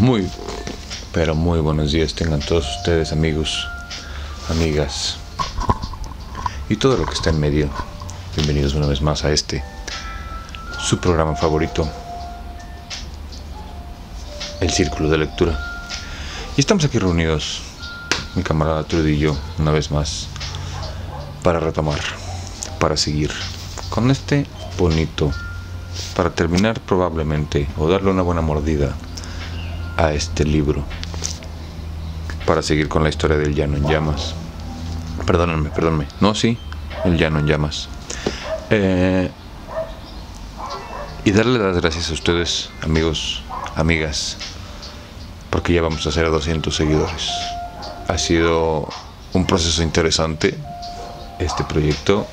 Muy, pero muy buenos días tengan todos ustedes, amigos, amigas y todo lo que está en medio. Bienvenidos una vez más a este, su programa favorito, El Círculo de Lectura. Y estamos aquí reunidos, mi camarada Trude y yo, una vez más, para retomar, para seguir con este bonito, para terminar probablemente, o darle una buena mordida a este libro, para seguir con la historia del Llano en Llamas. Perdónenme, no, sí, el Llano en Llamas. Y darle las gracias a ustedes, amigos, amigas, porque ya vamos a hacer a 200 seguidores. Ha sido un proceso interesante este proyecto,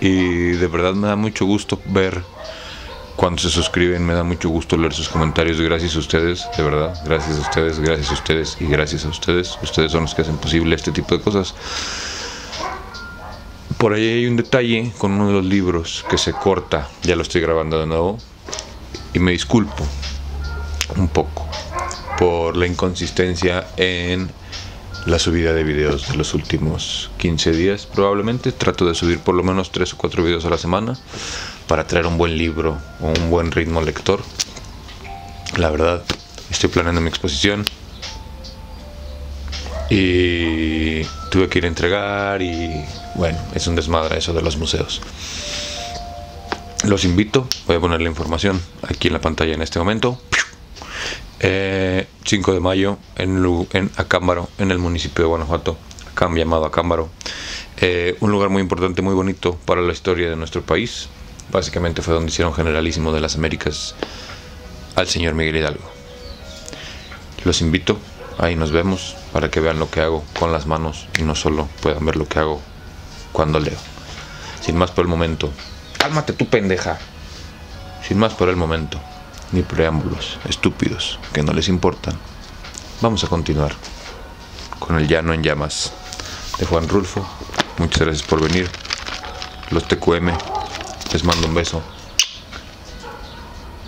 y de verdad me da mucho gusto ver cuando se suscriben, me da mucho gusto leer sus comentarios. Gracias a ustedes, de verdad, gracias a ustedes y gracias a ustedes. Ustedes son los que hacen posible este tipo de cosas. Por ahí hay un detalle con uno de los libros que se corta, ya lo estoy grabando de nuevo, y me disculpo un poco por la inconsistencia en la subida de videos de los últimos 15 días. Probablemente trato de subir por lo menos 3 o 4 videos a la semana para traer un buen libro o un buen ritmo lector. La verdad, estoy planeando mi exposición y tuve que ir a entregar, y bueno, es un desmadre eso de los museos. Los invito, voy a poner la información aquí en la pantalla en este momento. 5 de mayo en Acámbaro, en el municipio de Guanajuato, llamado Acámbaro. Un lugar muy importante, muy bonito para la historia de nuestro país. Básicamente fue donde hicieron generalísimo de las Américas al señor Miguel Hidalgo. Los invito, ahí nos vemos, para que vean lo que hago con las manos y no solo puedan ver lo que hago cuando leo. Sin más por el momento. ¡Cálmate tú, pendeja! Sin más por el momento, ni preámbulos estúpidos que no les importan, vamos a continuar con El Llano en Llamas de Juan Rulfo. Muchas gracias por venir. Los TQM, les mando un beso.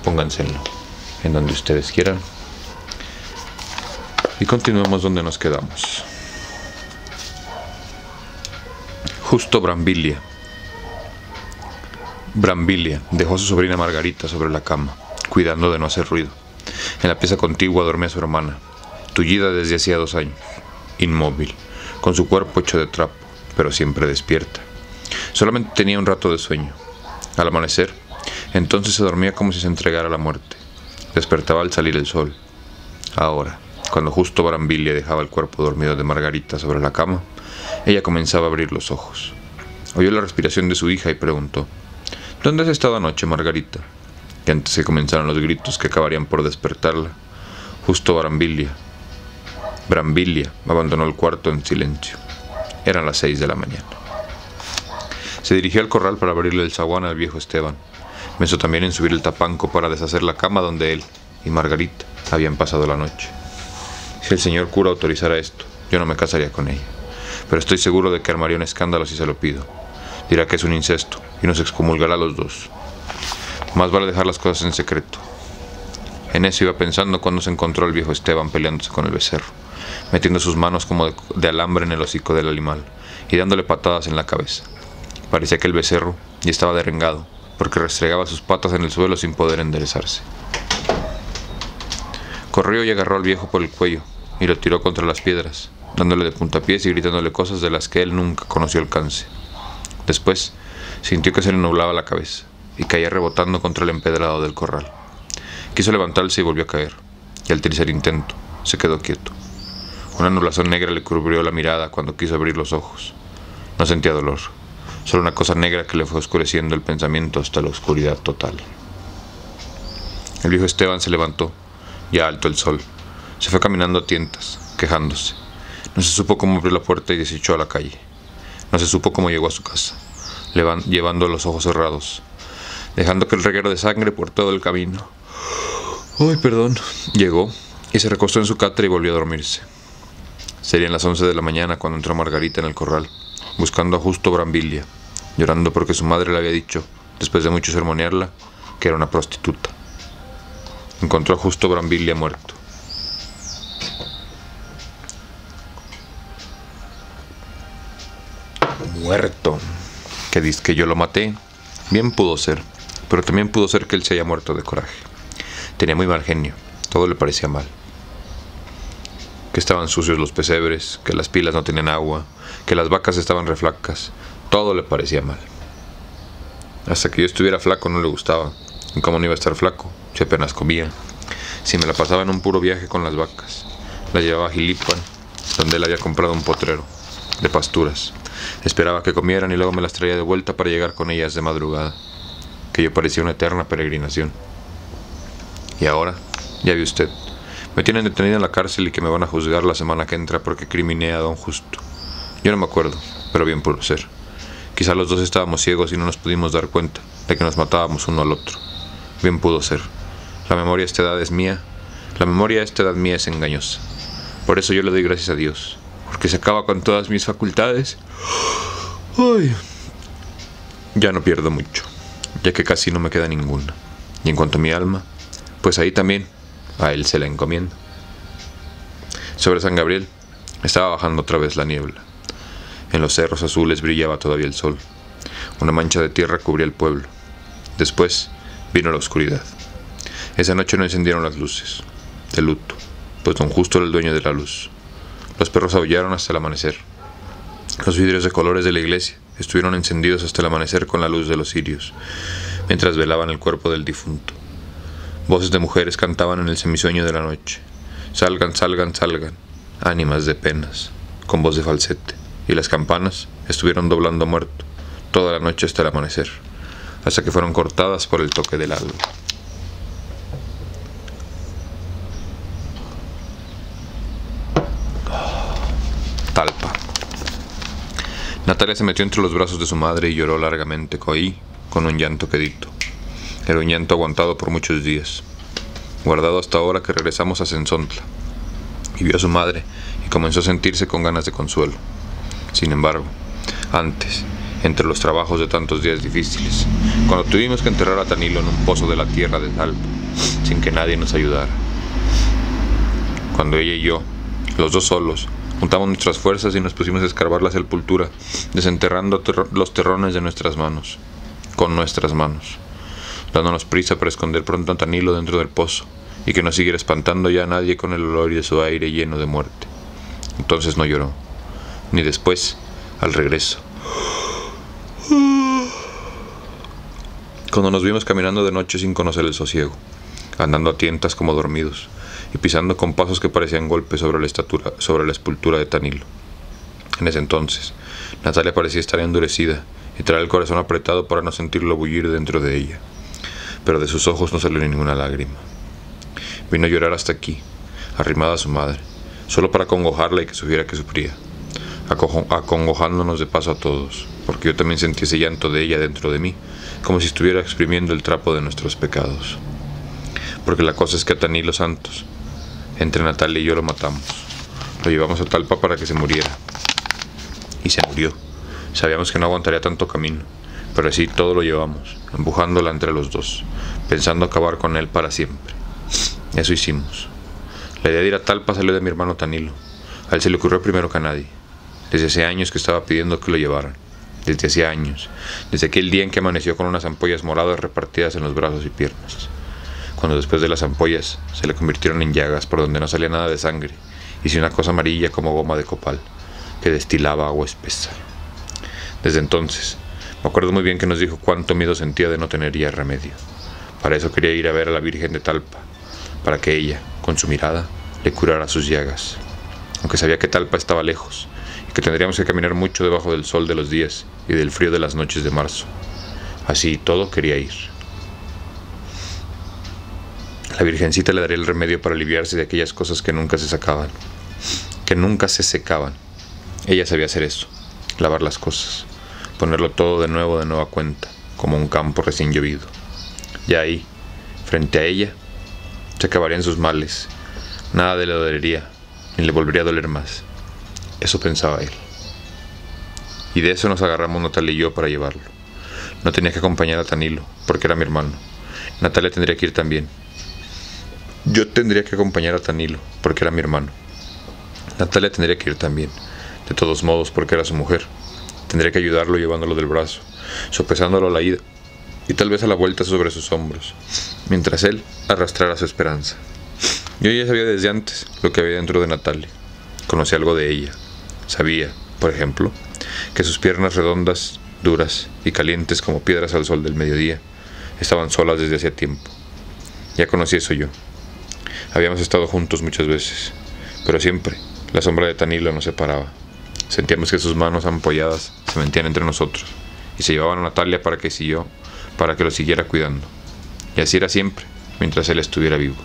Pónganselo en donde ustedes quieran. Y continuamos donde nos quedamos. Justo Brambila dejó a su sobrina Margarita sobre la cama, cuidando de no hacer ruido. En la pieza contigua dormía su hermana, tullida desde hacía 2 años, inmóvil, con su cuerpo hecho de trapo, pero siempre despierta. Solamente tenía un rato de sueño. Al amanecer, entonces se dormía como si se entregara a la muerte. Despertaba al salir el sol. Ahora, cuando Justo Brambila dejaba el cuerpo dormido de Margarita sobre la cama, ella comenzaba a abrir los ojos. Oyó la respiración de su hija y preguntó: ¿Dónde has estado anoche, Margarita? Y antes que comenzaran los gritos que acabarían por despertarla, Justo Brambila abandonó el cuarto en silencio. Eran las 6 de la mañana. Se dirigió al corral para abrirle el zaguán al viejo Esteban. Pensó también en subir el tapanco para deshacer la cama donde él y Margarita habían pasado la noche. Si el señor cura autorizara esto, yo no me casaría con ella, pero estoy seguro de que armaría un escándalo si se lo pido. Dirá que es un incesto y nos excomulgará a los dos. Más vale dejar las cosas en secreto. En eso iba pensando cuando se encontró al viejo Esteban peleándose con el becerro, metiendo sus manos como de alambre en el hocico del animal y dándole patadas en la cabeza. Parecía que el becerro ya estaba derrengado, porque restregaba sus patas en el suelo sin poder enderezarse. Corrió y agarró al viejo por el cuello y lo tiró contra las piedras, dándole de puntapiés y gritándole cosas de las que él nunca conoció alcance. Después sintió que se le nublaba la cabeza y caía rebotando contra el empedrado del corral. Quiso levantarse y volvió a caer, y al tercer intento se quedó quieto. Una nublación negra le cubrió la mirada cuando quiso abrir los ojos. No sentía dolor, solo una cosa negra que le fue oscureciendo el pensamiento hasta la oscuridad total. El viejo Esteban se levantó, ya alto el sol. Se fue caminando a tientas, quejándose. No se supo cómo abrió la puerta y desechó a la calle. No se supo cómo llegó a su casa, llevando los ojos cerrados, dejando que el reguero de sangre por todo el camino. Llegó y se recostó en su catre y volvió a dormirse. Serían las 11 de la mañana cuando entró Margarita en el corral, buscando a Justo Brambila, llorando porque su madre le había dicho, después de mucho sermonearla, que era una prostituta. Encontró a Justo Brambila muerto. muerto, que dice que yo lo maté. Bien pudo ser, pero también pudo ser que él se haya muerto de coraje. Tenía muy mal genio, todo le parecía mal. Que estaban sucios los pesebres, que las pilas no tenían agua, que las vacas estaban reflacas, todo le parecía mal. Hasta que yo estuviera flaco no le gustaba, y cómo no iba a estar flaco, si apenas comía. Si me la pasaba en un puro viaje con las vacas, la llevaba a Jilipan, donde él había comprado un potrero de pasturas. Esperaba que comieran y luego me las traía de vuelta para llegar con ellas de madrugada, que yo parecía una eterna peregrinación. Y ahora, ya ve usted, me tienen detenido en la cárcel y que me van a juzgar la semana que entra porque criminé a don Justo. Yo no me acuerdo, pero bien pudo ser. Quizá los dos estábamos ciegos y no nos pudimos dar cuenta de que nos matábamos uno al otro. Bien pudo ser. La memoria a esta edad es mía. La memoria a esta edad mía es engañosa. Por eso yo le doy gracias a Dios, porque se acaba con todas mis facultades. Ay, ya no pierdo mucho, ya que casi no me queda ninguna. Y en cuanto a mi alma, pues ahí también, a él se la encomiendo. Sobre San Gabriel estaba bajando otra vez la niebla. En los cerros azules brillaba todavía el sol. Una mancha de tierra cubría el pueblo. Después vino la oscuridad. Esa noche no encendieron las luces. De luto, pues don Justo era el dueño de la luz. Los perros aullaron hasta el amanecer. Los vidrios de colores de la iglesia estuvieron encendidos hasta el amanecer con la luz de los cirios, mientras velaban el cuerpo del difunto. Voces de mujeres cantaban en el semisueño de la noche. Salgan, salgan, salgan, ánimas de penas, con voz de falsete. Y las campanas estuvieron doblando muerto toda la noche hasta el amanecer, hasta que fueron cortadas por el toque del alba. Talpa. Natalia se metió entre los brazos de su madre y lloró largamente, con un llanto quedito. Era un llanto aguantado por muchos días, guardado hasta ahora que regresamos a Zenzontla. Y vio a su madre y comenzó a sentirse con ganas de consuelo. Sin embargo, antes, entre los trabajos de tantos días difíciles, cuando tuvimos que enterrar a Tanilo en un pozo de la tierra de Talpa, sin que nadie nos ayudara, cuando ella y yo, los dos solos, juntamos nuestras fuerzas y nos pusimos a escarbar la sepultura, desenterrando los terrones de nuestras manos, con nuestras manos, dándonos prisa para esconder pronto a Tanilo dentro del pozo y que no siguiera espantando ya a nadie con el olor de su aire lleno de muerte. Entonces no lloró, ni después, al regreso. Cuando nos vimos caminando de noche sin conocer el sosiego, andando a tientas como dormidos y pisando con pasos que parecían golpes sobre la escultura de Tanilo. En ese entonces, Natalia parecía estar endurecida y traía el corazón apretado para no sentirlo bullir dentro de ella. Pero de sus ojos no salió ninguna lágrima. Vino a llorar hasta aquí, arrimada a su madre, solo para acongojarla y que supiera que sufría, acongojándonos de paso a todos, porque yo también sentí ese llanto de ella dentro de mí, como si estuviera exprimiendo el trapo de nuestros pecados. Porque la cosa es que a Tanilo Santos, entre Natalia y yo lo matamos, lo llevamos a Talpa para que se muriera. Y se murió. Sabíamos que no aguantaría tanto camino, pero así todo lo llevamos, empujándola entre los dos, pensando acabar con él para siempre. Eso hicimos. La idea de ir a Talpa salió de mi hermano Tanilo. A él se le ocurrió primero que a nadie. Desde hacía años que estaba pidiendo que lo llevaran. Desde hacía años. Desde aquel día en que amaneció con unas ampollas moradas repartidas en los brazos y piernas. Cuando después de las ampollas se le convirtieron en llagas por donde no salía nada de sangre, y sí una cosa amarilla como goma de copal, que destilaba agua espesa. Desde entonces, me acuerdo muy bien que nos dijo cuánto miedo sentía de no tener ya remedio. Para eso quería ir a ver a la Virgen de Talpa, para que ella, con su mirada, le curara sus llagas. Aunque sabía que Talpa estaba lejos, y que tendríamos que caminar mucho debajo del sol de los días y del frío de las noches de marzo. Así y todo quería ir. La Virgencita le daría el remedio para aliviarse de aquellas cosas que nunca se sacaban, que nunca se secaban. Ella sabía hacer eso, lavar las cosas, ponerlo todo de nuevo de nueva cuenta, como un campo recién llovido. Y ahí, frente a ella, se acabarían sus males. Nada le dolería, ni le volvería a doler más. Eso pensaba él. Y de eso nos agarramos Natalia y yo para llevarlo. No tenía que acompañar a Tanilo, porque era mi hermano. Natalia tendría que ir también. Yo tendría que acompañar a Tanilo, porque era mi hermano. Natalia tendría que ir también, de todos modos, porque era su mujer. Tendría que ayudarlo llevándolo del brazo, sopesándolo a la ida y tal vez a la vuelta sobre sus hombros, mientras él arrastrara su esperanza. Yo ya sabía desde antes lo que había dentro de Natalia. Conocí algo de ella. Sabía, por ejemplo, que sus piernas redondas, duras y calientes como piedras al sol del mediodía, estaban solas desde hacía tiempo. Ya conocí eso yo. Habíamos estado juntos muchas veces, pero siempre la sombra de Tanilo nos separaba. Sentíamos que sus manos ampolladas se metían entre nosotros y se llevaban a Natalia para que lo siguiera cuidando. Y así era siempre, mientras él estuviera vivo.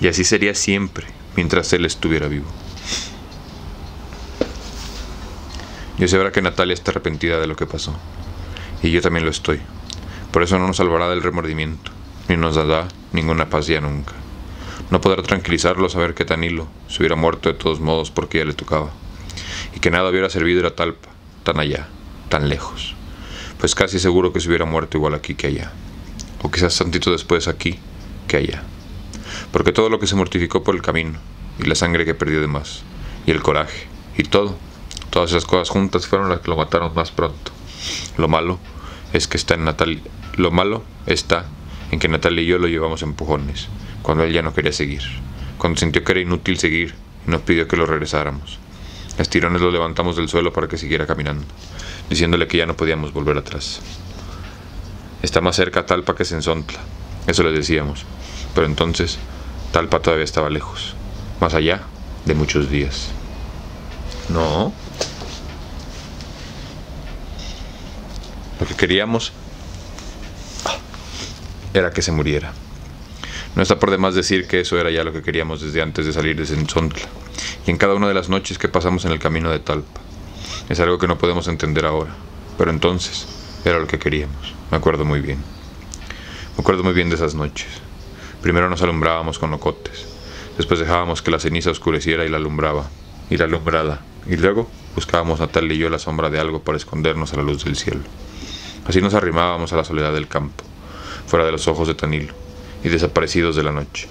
Y así sería siempre, mientras él estuviera vivo. Yo sé ahora que Natalia está arrepentida de lo que pasó, y yo también lo estoy. Por eso no nos salvará del remordimiento, ni nos dará ninguna paz ya nunca. No podrá tranquilizarlo saber que Tanilo se hubiera muerto de todos modos porque ya le tocaba, y que nada hubiera servido a Talpa, tan allá, tan lejos. Pues casi seguro que se hubiera muerto igual aquí que allá, o quizás tantito después aquí que allá. Porque todo lo que se mortificó por el camino, y la sangre que perdió de más, y el coraje, y todo, todas esas cosas juntas fueron las que lo mataron más pronto. Lo malo está en que Natalia y yo lo llevamos a empujones, cuando él ya no quería seguir, cuando sintió que era inútil seguir y nos pidió que lo regresáramos. A tirones lo levantamos del suelo para que siguiera caminando, diciéndole que ya no podíamos volver atrás. Está más cerca Talpa que Zenzontla, eso les decíamos, pero entonces Talpa todavía estaba lejos, más allá de muchos días. No. Lo que queríamos era que se muriera. No está por demás decir que eso era ya lo que queríamos desde antes de salir de Zenzontla y en cada una de las noches que pasamos en el camino de Talpa. Es algo que no podemos entender ahora, pero entonces era lo que queríamos. Me acuerdo muy bien de esas noches. Primero nos alumbrábamos con locotes, después dejábamos que la ceniza oscureciera y la alumbrada, y luego buscábamos Natalia y yo la sombra de algo para escondernos a la luz del cielo. Así nos arrimábamos a la soledad del campo, fuera de los ojos de Tanilo y desaparecidos de la noche.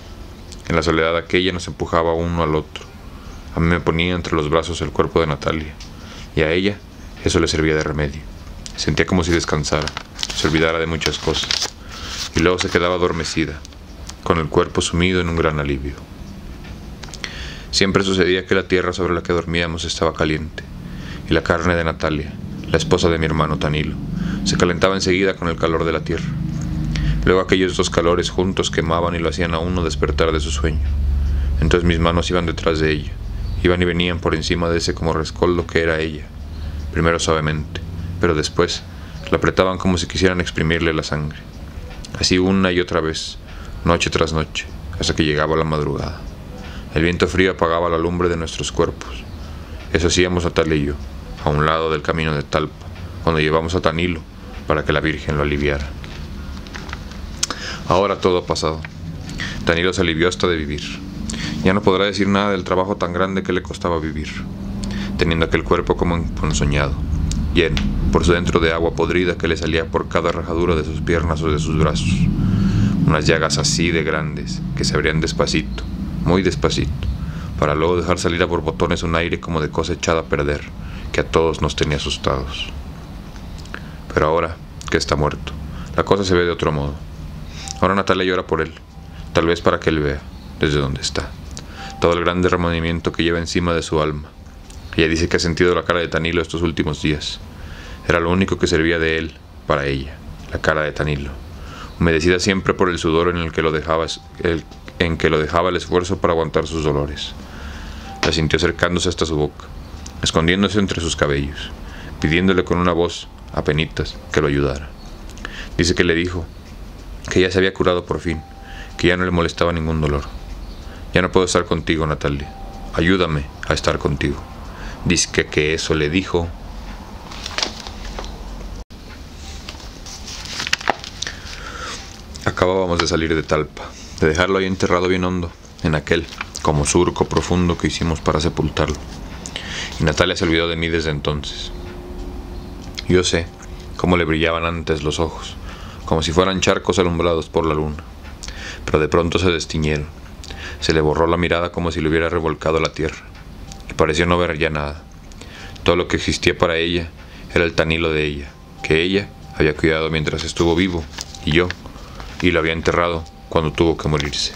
En la soledad aquella nos empujaba uno al otro. A mí me ponía entre los brazos el cuerpo de Natalia, y a ella eso le servía de remedio. Sentía como si descansara, se olvidara de muchas cosas, y luego se quedaba adormecida, con el cuerpo sumido en un gran alivio. Siempre sucedía que la tierra sobre la que dormíamos estaba caliente, y la carne de Natalia, la esposa de mi hermano Tanilo, se calentaba enseguida con el calor de la tierra. Luego aquellos dos calores juntos quemaban y lo hacían a uno despertar de su sueño. Entonces mis manos iban detrás de ella, iban y venían por encima de ese como rescoldo que era ella, primero suavemente, pero después la apretaban como si quisieran exprimirle la sangre. Así una y otra vez, noche tras noche, hasta que llegaba la madrugada. El viento frío apagaba la lumbre de nuestros cuerpos. Eso hacíamos Natalia y yo, a un lado del camino de Talpa, cuando llevamos a Tanilo para que la Virgen lo aliviara. Ahora todo ha pasado. Tanilo se alivió hasta de vivir. Ya no podrá decir nada del trabajo tan grande que le costaba vivir, teniendo aquel cuerpo como emponzoñado, lleno, por su dentro, de agua podrida que le salía por cada rajadura de sus piernas o de sus brazos. Unas llagas así de grandes, que se abrían despacito, muy despacito, para luego dejar salir a borbotones un aire como de cosa echada a perder, que a todos nos tenía asustados. Pero ahora que está muerto, la cosa se ve de otro modo. Ahora Natalia llora por él, tal vez para que él vea, desde donde está, todo el gran remordimiento que lleva encima de su alma. Ella dice que ha sentido la cara de Tanilo estos últimos días. Era lo único que servía de él para ella, la cara de Tanilo, humedecida siempre por el sudor en que lo dejaba el esfuerzo para aguantar sus dolores. La sintió acercándose hasta su boca, escondiéndose entre sus cabellos, pidiéndole con una voz apenitas que lo ayudara. Dice que le dijo que ya se había curado por fin, que ya no le molestaba ningún dolor. Ya no puedo estar contigo, Natalia. Ayúdame a estar contigo. Dice que eso le dijo. Acabábamos de salir de Talpa, de dejarlo ahí enterrado bien hondo, en aquel como surco profundo que hicimos para sepultarlo. Y Natalia se olvidó de mí desde entonces. Yo sé cómo le brillaban antes los ojos, como si fueran charcos alumbrados por la luna, pero de pronto se destiñeron. Se le borró la mirada como si le hubiera revolcado la tierra, y pareció no ver ya nada. Todo lo que existía para ella era el Tanilo de ella, que ella había cuidado mientras estuvo vivo, y lo había enterrado cuando tuvo que morirse.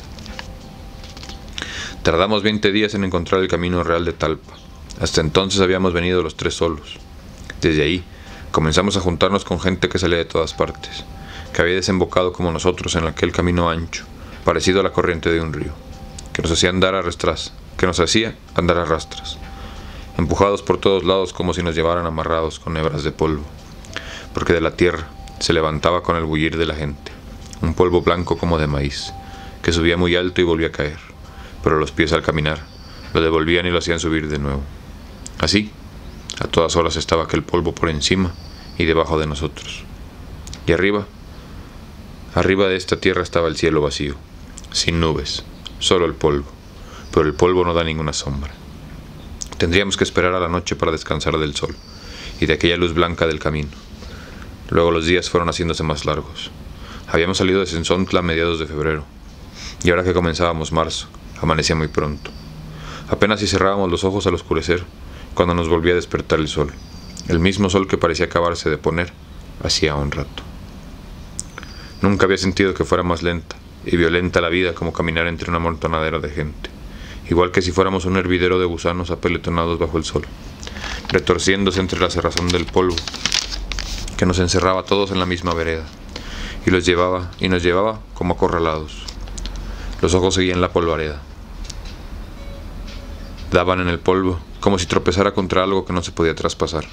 Tardamos 20 días en encontrar el camino real de Talpa. Hasta entonces habíamos venido los tres solos. Desde ahí, comenzamos a juntarnos con gente que salía de todas partes, que había desembocado como nosotros en aquel camino ancho, parecido a la corriente de un río, que nos hacía andar a rastras, empujados por todos lados como si nos llevaran amarrados con hebras de polvo, porque de la tierra se levantaba con el bullir de la gente, un polvo blanco como de maíz, que subía muy alto y volvía a caer, pero los pies al caminar lo devolvían y lo hacían subir de nuevo. Así, a todas horas estaba aquel polvo por encima y debajo de nosotros. Y arriba de esta tierra estaba el cielo vacío, sin nubes, solo el polvo, pero el polvo no da ninguna sombra. Tendríamos que esperar a la noche para descansar del sol y de aquella luz blanca del camino. Luego los días fueron haciéndose más largos. Habíamos salido de Zenzontla a mediados de febrero, y ahora que comenzábamos marzo, amanecía muy pronto. Apenas si cerrábamos los ojos al oscurecer, cuando nos volvía a despertar el sol, el mismo sol que parecía acabarse de poner hacía un rato. Nunca había sentido que fuera más lenta y violenta la vida como caminar entre una amontonadera de gente, igual que si fuéramos un hervidero de gusanos apeletonados bajo el sol, retorciéndose entre la cerrazón del polvo que nos encerraba a todos en la misma vereda y los llevaba y nos llevaba como acorralados. Los ojos seguían la polvareda, daban en el polvo como si tropezara contra algo que no se podía traspasar,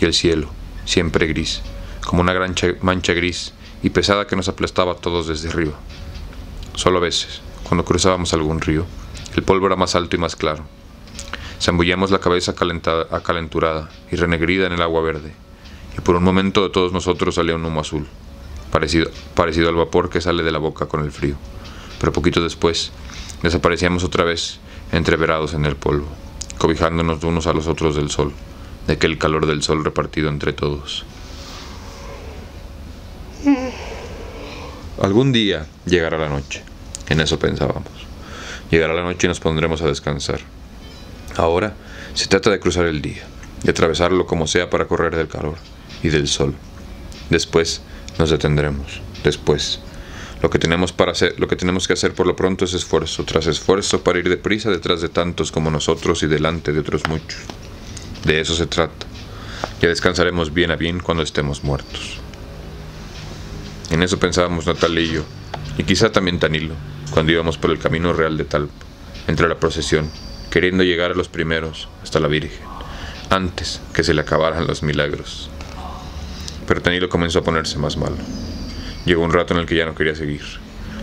y el cielo, siempre gris, como una gran mancha gris y pesada que nos aplastaba a todos desde arriba. Solo a veces, cuando cruzábamos algún río, el polvo era más alto y más claro. Zambullíamos la cabeza acalenturada y renegrida en el agua verde, y por un momento de todos nosotros salía un humo azul, parecido al vapor que sale de la boca con el frío, pero poquito después desaparecíamos otra vez, entreverados en el polvo, cobijándonos de unos a los otros del sol, de aquel calor del sol repartido entre todos. Algún día llegará la noche, en eso pensábamos. Llegará la noche y nos pondremos a descansar. Ahora se trata de cruzar el día, de atravesarlo como sea para correr del calor y del sol. Después nos detendremos, después. Lo que tenemos que hacer por lo pronto es esfuerzo tras esfuerzo para ir deprisa detrás de tantos como nosotros y delante de otros muchos. De eso se trata. Ya descansaremos bien a bien cuando estemos muertos. En eso pensábamos Natalia y yo, y quizá también Tanilo, cuando íbamos por el camino real de Talpa, entre la procesión, queriendo llegar a los primeros hasta la Virgen, antes que se le acabaran los milagros. Pero Tanilo comenzó a ponerse más malo. Llegó un rato en el que ya no quería seguir.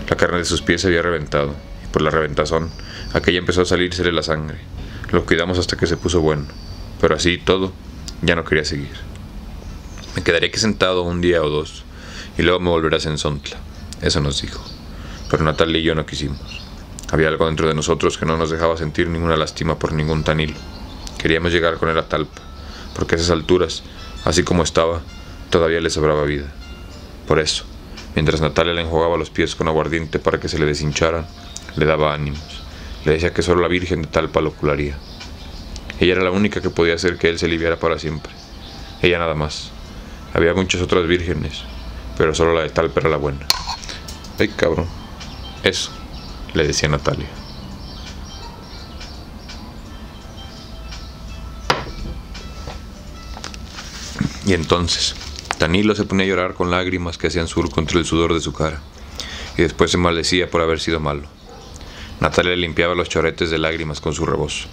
La carne de sus pies se había reventado, y por la reventazón, aquella empezó a salírsele la sangre. Lo cuidamos hasta que se puso bueno, pero así y todo, ya no quería seguir. Me quedaré aquí sentado un día o dos, y luego me volverás en Zenzontla. Eso nos dijo. Pero Natalia y yo no quisimos. Había algo dentro de nosotros que no nos dejaba sentir ninguna lástima por ningún Tanilo. Queríamos llegar con él a Talpa, porque a esas alturas, así como estaba, todavía le sobraba vida. Por eso, mientras Natalia le enjugaba los pies con aguardiente para que se le deshincharan, le daba ánimos. Le decía que solo la Virgen de Talpa lo curaría. Ella era la única que podía hacer que él se aliviara para siempre. Ella nada más. Había muchas otras vírgenes, pero solo la de Talpa era la buena. ¡Ay, cabrón! Eso, le decía Natalia. Y entonces Tanilo se ponía a llorar con lágrimas que hacían surco entre el sudor de su cara, y después se maldecía por haber sido malo. Natalia limpiaba los chorretes de lágrimas con su rebozo,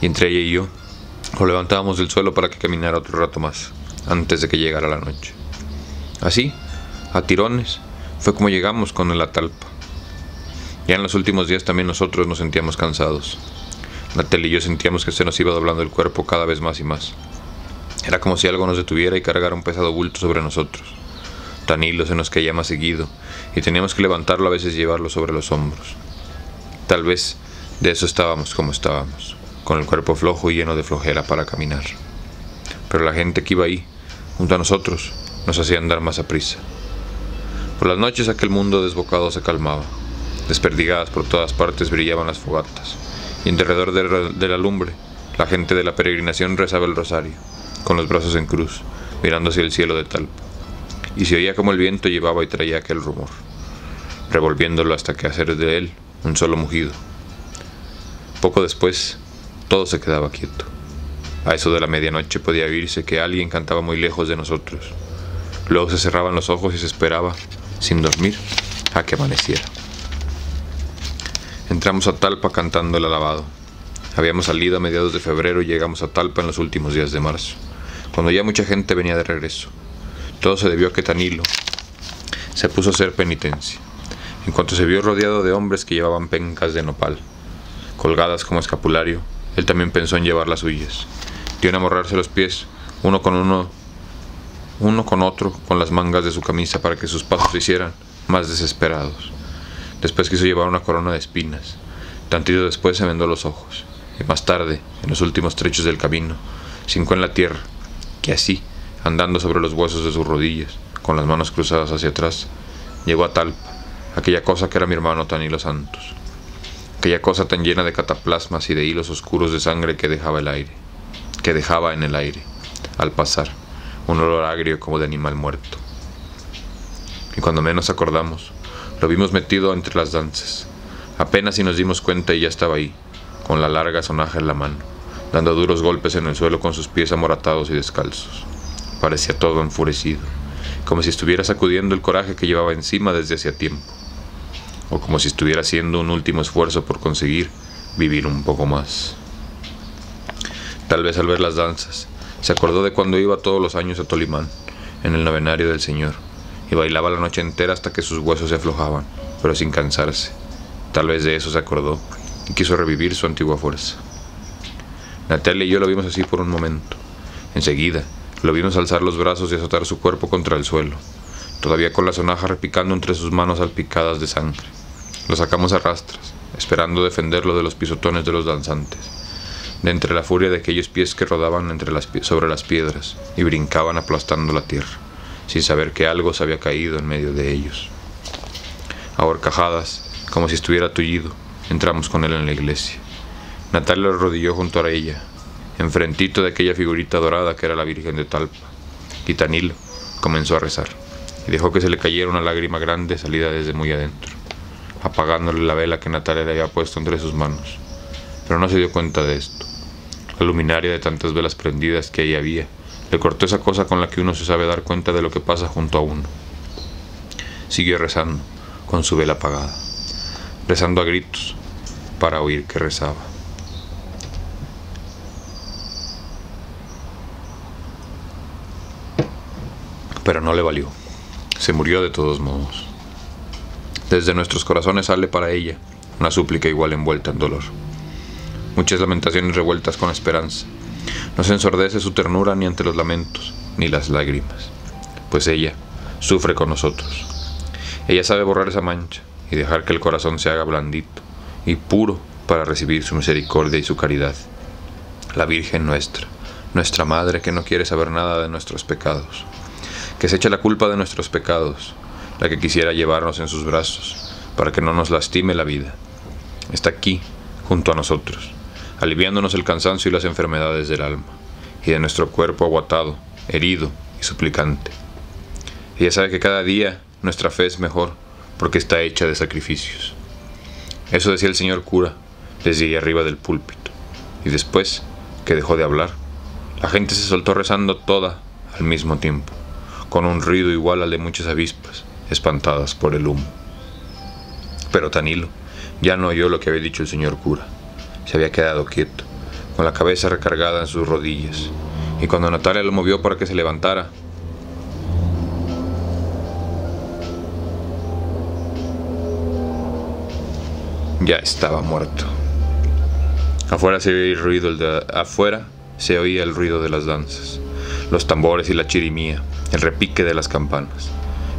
y entre ella y yo lo levantábamos del suelo para que caminara otro rato más, antes de que llegara la noche. Así, a tirones, fue como llegamos con el a Talpa. Ya en los últimos días también nosotros nos sentíamos cansados. Natalia y yo sentíamos que se nos iba doblando el cuerpo cada vez más y más. Era como si algo nos detuviera y cargara un pesado bulto sobre nosotros. Tanilo se nos caía más seguido, y teníamos que levantarlo a veces y llevarlo sobre los hombros. Tal vez de eso estábamos como estábamos, con el cuerpo flojo y lleno de flojera para caminar. Pero la gente que iba ahí, junto a nosotros, nos hacía andar más a prisa. Por las noches aquel mundo desbocado se calmaba. Desperdigadas por todas partes brillaban las fogatas, y en derredor de la lumbre, La gente de la peregrinación rezaba el rosario, con los brazos en cruz, mirando hacia el cielo de Talpa, y se oía como el viento llevaba y traía aquel rumor, revolviéndolo hasta que hacer de él un solo mugido. Poco después, todo se quedaba quieto. A eso de la medianoche podía oírse que alguien cantaba muy lejos de nosotros. Luego se cerraban los ojos y se esperaba, sin dormir, a que amaneciera. Entramos a Talpa cantando el alabado. Habíamos salido a mediados de febrero y llegamos a Talpa en los últimos días de marzo, cuando ya mucha gente venía de regreso. Todo se debió a que Tanilo se puso a hacer penitencia, en cuanto se vio rodeado de hombres que llevaban pencas de nopal, colgadas como escapulario. Él también pensó en llevar las suyas. Dio en amarrarse los pies, uno con otro, con las mangas de su camisa para que sus pasos se hicieran más desesperados. Después quiso llevar una corona de espinas. Tantito después se vendó los ojos. Y más tarde, en los últimos trechos del camino, cincó en la tierra, que así, andando sobre los huesos de sus rodillas, con las manos cruzadas hacia atrás, llegó a Talpa, aquella cosa que era mi hermano Tanilo Santos. Aquella cosa tan llena de cataplasmas y de hilos oscuros de sangre que dejaba en el aire, al pasar, un olor agrio como de animal muerto. Y cuando menos acordamos, lo vimos metido entre las danzas. Apenas si nos dimos cuenta y ya estaba ahí, con la larga sonaja en la mano, dando duros golpes en el suelo con sus pies amoratados y descalzos. Parecía todo enfurecido, como si estuviera sacudiendo el coraje que llevaba encima desde hacía tiempo, o como si estuviera haciendo un último esfuerzo por conseguir vivir un poco más. Tal vez al ver las danzas, se acordó de cuando iba todos los años a Tolimán, en el novenario del Señor, y bailaba la noche entera hasta que sus huesos se aflojaban, pero sin cansarse. Tal vez de eso se acordó, y quiso revivir su antigua fuerza. Natalia y yo lo vimos así por un momento. Enseguida, lo vimos alzar los brazos y azotar su cuerpo contra el suelo, todavía con la sonaja repicando entre sus manos salpicadas de sangre. Lo sacamos a rastras, esperando defenderlo de los pisotones de los danzantes, de entre la furia de aquellos pies que rodaban sobre las piedras y brincaban aplastando la tierra, sin saber que algo se había caído en medio de ellos. A horcajadas, como si estuviera tullido, entramos con él en la iglesia. Natalia lo arrodilló junto a ella, enfrentito de aquella figurita dorada que era la Virgen de Talpa, y Tanilo comenzó a rezar, y dejó que se le cayera una lágrima grande salida desde muy adentro, apagándole la vela que Natalia le había puesto entre sus manos. Pero no se dio cuenta de esto. La luminaria de tantas velas prendidas que ahí había le cortó esa cosa con la que uno se sabe dar cuenta de lo que pasa junto a uno. Siguió rezando, con su vela apagada, rezando a gritos para oír que rezaba. Pero no le valió. Se murió de todos modos. Desde nuestros corazones sale para ella una súplica igual envuelta en dolor. Muchas lamentaciones revueltas con esperanza. No se ensordece su ternura ni ante los lamentos, ni las lágrimas, pues ella sufre con nosotros. Ella sabe borrar esa mancha y dejar que el corazón se haga blandito y puro para recibir su misericordia y su caridad. La Virgen nuestra, nuestra Madre que no quiere saber nada de nuestros pecados, que se echa la culpa de nuestros pecados, la que quisiera llevarnos en sus brazos, para que no nos lastime la vida. Está aquí, junto a nosotros, aliviándonos el cansancio y las enfermedades del alma, y de nuestro cuerpo aguatado, herido y suplicante. Ella sabe que cada día nuestra fe es mejor, porque está hecha de sacrificios. Eso decía el señor cura, desde allá arriba del púlpito, y después, que dejó de hablar, la gente se soltó rezando toda al mismo tiempo, con un ruido igual al de muchas avispas, espantadas por el humo. Pero Tanilo ya no oyó lo que había dicho el señor cura. Se había quedado quieto, con la cabeza recargada en sus rodillas, y cuando Natalia lo movió para que se levantara, ya estaba muerto. Afuera se oía el ruido de las danzas, los tambores y la chirimía, el repique de las campanas.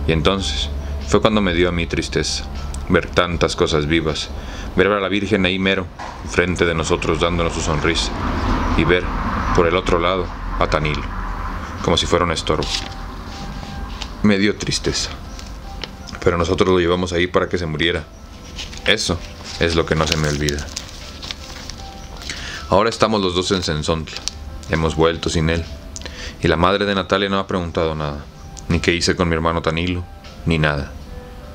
Y entonces fue cuando me dio a mí tristeza ver tantas cosas vivas, ver a la Virgen ahí mero, frente de nosotros dándonos su sonrisa, y ver, por el otro lado, a Tanilo, como si fuera un estorbo. Me dio tristeza. Pero nosotros lo llevamos ahí para que se muriera. Eso es lo que no se me olvida. Ahora estamos los dos en Zenzontla. Hemos vuelto sin él. Y la madre de Natalia no ha preguntado nada. Ni qué hice con mi hermano Tanilo, ni nada.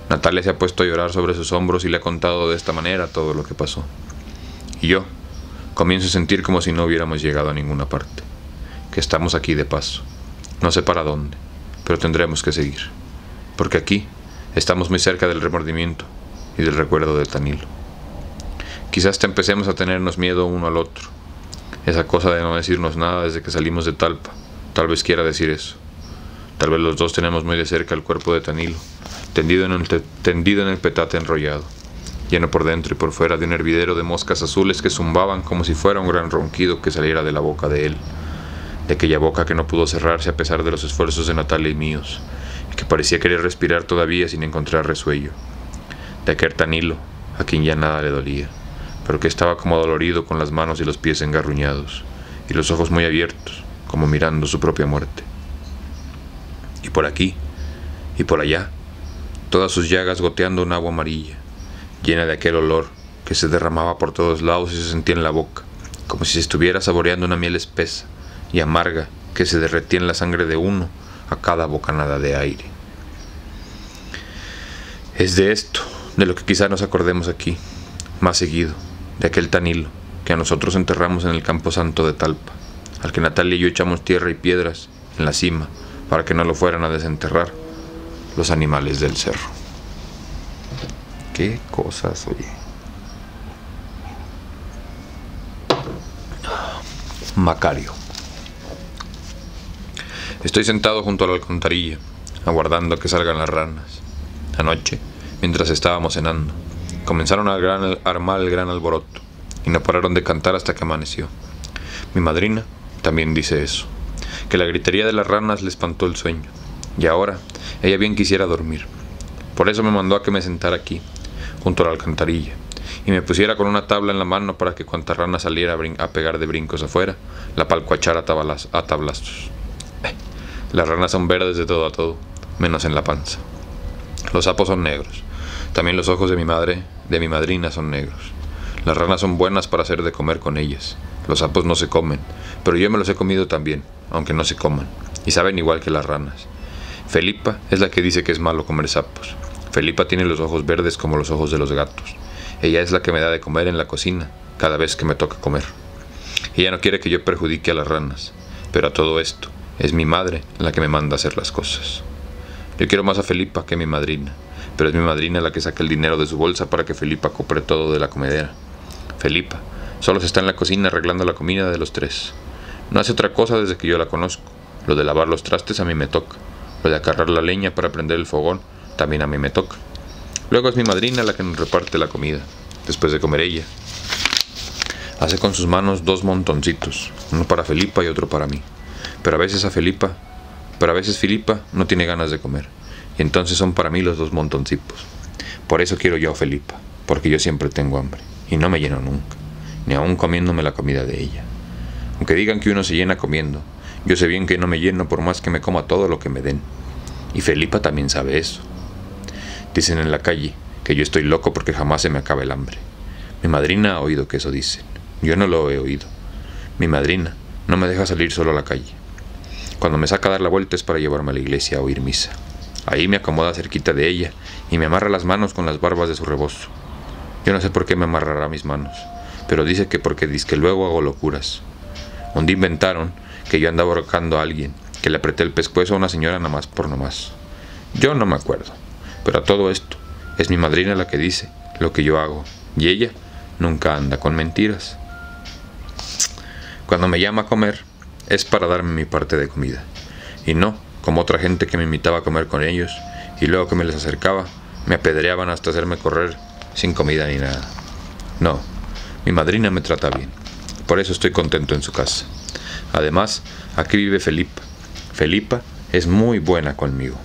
Natalia se ha puesto a llorar sobre sus hombros y le ha contado de esta manera todo lo que pasó. Y yo comienzo a sentir como si no hubiéramos llegado a ninguna parte. Que estamos aquí de paso. No sé para dónde, pero tendremos que seguir. Porque aquí estamos muy cerca del remordimiento y del recuerdo de Tanilo. Quizás te empecemos a tenernos miedo uno al otro. Esa cosa de no decirnos nada desde que salimos de Talpa, tal vez quiera decir eso. Tal vez los dos tenemos muy de cerca el cuerpo de Tanilo, tendido en el petate enrollado, lleno por dentro y por fuera de un hervidero de moscas azules que zumbaban como si fuera un gran ronquido que saliera de la boca de él, de aquella boca que no pudo cerrarse a pesar de los esfuerzos de Natalia y míos, y que parecía querer respirar todavía sin encontrar resuello, de aquel Tanilo a quien ya nada le dolía, pero que estaba como dolorido, con las manos y los pies engarruñados, y los ojos muy abiertos, como mirando su propia muerte. Y por aquí, y por allá, todas sus llagas goteando un agua amarilla, llena de aquel olor que se derramaba por todos lados y se sentía en la boca, como si se estuviera saboreando una miel espesa y amarga que se derretía en la sangre de uno a cada bocanada de aire. Es de esto, de lo que quizá nos acordemos aquí, más seguido, de aquel Tanilo que a nosotros enterramos en el campo santo de Talpa, al que Natalia y yo echamos tierra y piedras en la cima para que no lo fueran a desenterrar los animales del cerro. Qué cosas, oye. Macario. Estoy sentado junto a la alcantarilla, aguardando a que salgan las ranas. Anoche, mientras estábamos cenando, comenzaron a armar el gran alboroto, y no pararon de cantar hasta que amaneció. Mi madrina también dice eso, que la gritería de las ranas le espantó el sueño, y ahora ella bien quisiera dormir. Por eso me mandó a que me sentara aquí, junto a la alcantarilla, y me pusiera con una tabla en la mano para que cuanta rana saliera a pegar de brincos afuera, la palcuachara a tablazos. Las ranas son verdes de todo a todo, menos en la panza. Los sapos son negros. También los ojos de mi madrina son negros. Las ranas son buenas para hacer de comer con ellas. Los sapos no se comen, pero yo me los he comido también, aunque no se coman, y saben igual que las ranas. Felipa es la que dice que es malo comer sapos. Felipa tiene los ojos verdes como los ojos de los gatos. Ella es la que me da de comer en la cocina cada vez que me toca comer. Ella no quiere que yo perjudique a las ranas, pero a todo esto es mi madre la que me manda a hacer las cosas. Yo quiero más a Felipa que a mi madrina, pero es mi madrina la que saca el dinero de su bolsa para que Felipa compre todo de la comedera. Felipa solo se está en la cocina arreglando la comida de los tres. No hace otra cosa desde que yo la conozco. Lo de lavar los trastes a mí me toca. Lo de acarrear la leña para prender el fogón también a mí me toca. Luego es mi madrina la que nos reparte la comida. Después de comer ella, hace con sus manos dos montoncitos, uno para Felipa y otro para mí. Pero a veces Felipa no tiene ganas de comer, y entonces son para mí los dos montoncitos. Por eso quiero yo a Felipa, porque yo siempre tengo hambre, y no me lleno nunca, ni aun comiéndome la comida de ella. Aunque digan que uno se llena comiendo, yo sé bien que no me lleno por más que me coma todo lo que me den. Y Felipa también sabe eso. Dicen en la calle que yo estoy loco porque jamás se me acaba el hambre. Mi madrina ha oído que eso dicen. Yo no lo he oído. Mi madrina no me deja salir solo a la calle. Cuando me saca a dar la vuelta es para llevarme a la iglesia a oír misa. Ahí me acomoda cerquita de ella y me amarra las manos con las barbas de su rebozo. Yo no sé por qué me amarrará mis manos, pero dice que porque dizque luego hago locuras. Un día inventaron que yo andaba ahorcando a alguien, que le apreté el pescuezo a una señora nomás por nomás. Yo no me acuerdo, pero a todo esto es mi madrina la que dice lo que yo hago, y ella nunca anda con mentiras. Cuando me llama a comer es para darme mi parte de comida, y no como otra gente que me invitaba a comer con ellos y luego que me les acercaba me apedreaban hasta hacerme correr sin comida ni nada. No, mi madrina me trata bien, por eso estoy contento en su casa. Además, aquí vive Felipa. Felipa es muy buena conmigo,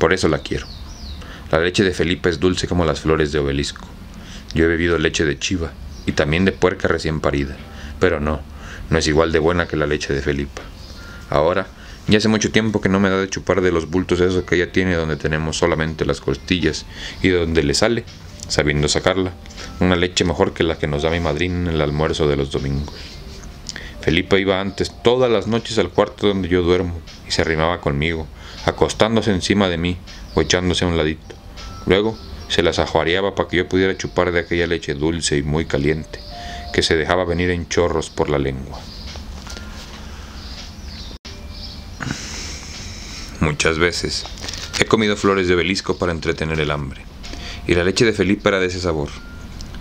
por eso la quiero. La leche de Felipa es dulce como las flores de obelisco. Yo he bebido leche de chiva y también de puerca recién parida, pero no es igual de buena que la leche de Felipa. Ahora, ya hace mucho tiempo que no me da de chupar de los bultos esos que ella tiene, donde tenemos solamente las costillas y donde le sale sabiendo sacarla, una leche mejor que la que nos da mi madrina en el almuerzo de los domingos. Felipa iba antes todas las noches al cuarto donde yo duermo y se arrimaba conmigo, acostándose encima de mí o echándose a un ladito. Luego se las ajuareaba para que yo pudiera chupar de aquella leche dulce y muy caliente, que se dejaba venir en chorros por la lengua. Muchas veces he comido flores de obelisco para entretener el hambre, y la leche de Felipa era de ese sabor.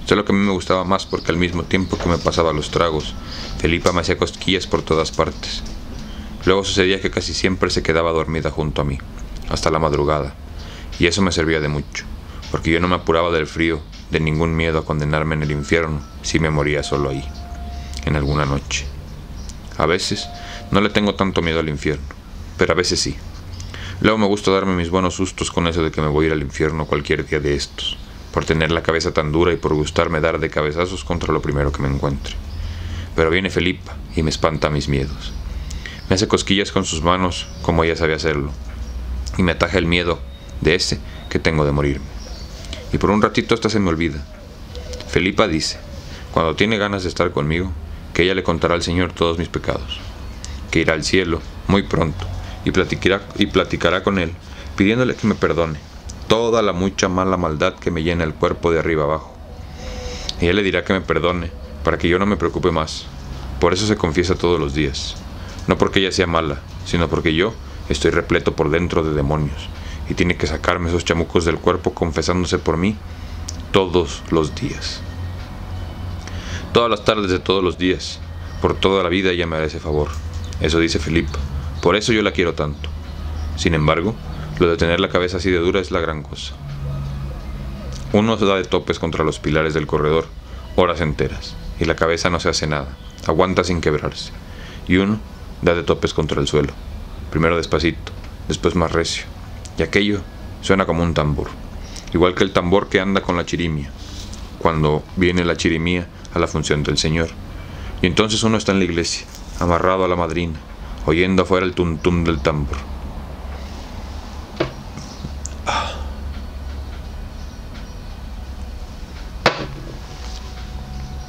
Solo que a mí me gustaba más porque al mismo tiempo que me pasaba los tragos, Felipa me hacía cosquillas por todas partes. Luego sucedía que casi siempre se quedaba dormida junto a mí, hasta la madrugada, y eso me servía de mucho, porque yo no me apuraba del frío, de ningún miedo a condenarme en el infierno si me moría solo ahí, en alguna noche. A veces no le tengo tanto miedo al infierno, pero a veces sí. Luego me gusta darme mis buenos sustos con eso de que me voy a ir al infierno cualquier día de estos, por tener la cabeza tan dura y por gustarme dar de cabezazos contra lo primero que me encuentre. Pero viene Felipa y me espanta mis miedos. Me hace cosquillas con sus manos, como ella sabe hacerlo, y me ataja el miedo de ese que tengo de morirme. Y por un ratito hasta se me olvida. Felipa dice, cuando tiene ganas de estar conmigo, que ella le contará al Señor todos mis pecados, que irá al cielo muy pronto y platicará con Él, pidiéndole que me perdone toda la mucha mala maldad que me llena el cuerpo de arriba abajo. Y Él le dirá que me perdone, para que yo no me preocupe más. Por eso se confiesa todos los días. No porque ella sea mala, sino porque yo estoy repleto por dentro de demonios, y tiene que sacarme esos chamucos del cuerpo confesándose por mí todos los días. Todas las tardes de todos los días, por toda la vida ella me hará ese favor. Eso dice Felipa. Por eso yo la quiero tanto. Sin embargo, lo de tener la cabeza así de dura es la gran cosa. Uno se da de topes contra los pilares del corredor, horas enteras, y la cabeza no se hace nada, aguanta sin quebrarse. Y uno da de topes contra el suelo, primero despacito, después más recio, y aquello suena como un tambor, igual que el tambor que anda con la chirimía, cuando viene la chirimía a la función del Señor. Y entonces uno está en la iglesia, amarrado a la madrina, oyendo afuera el tuntum del tambor.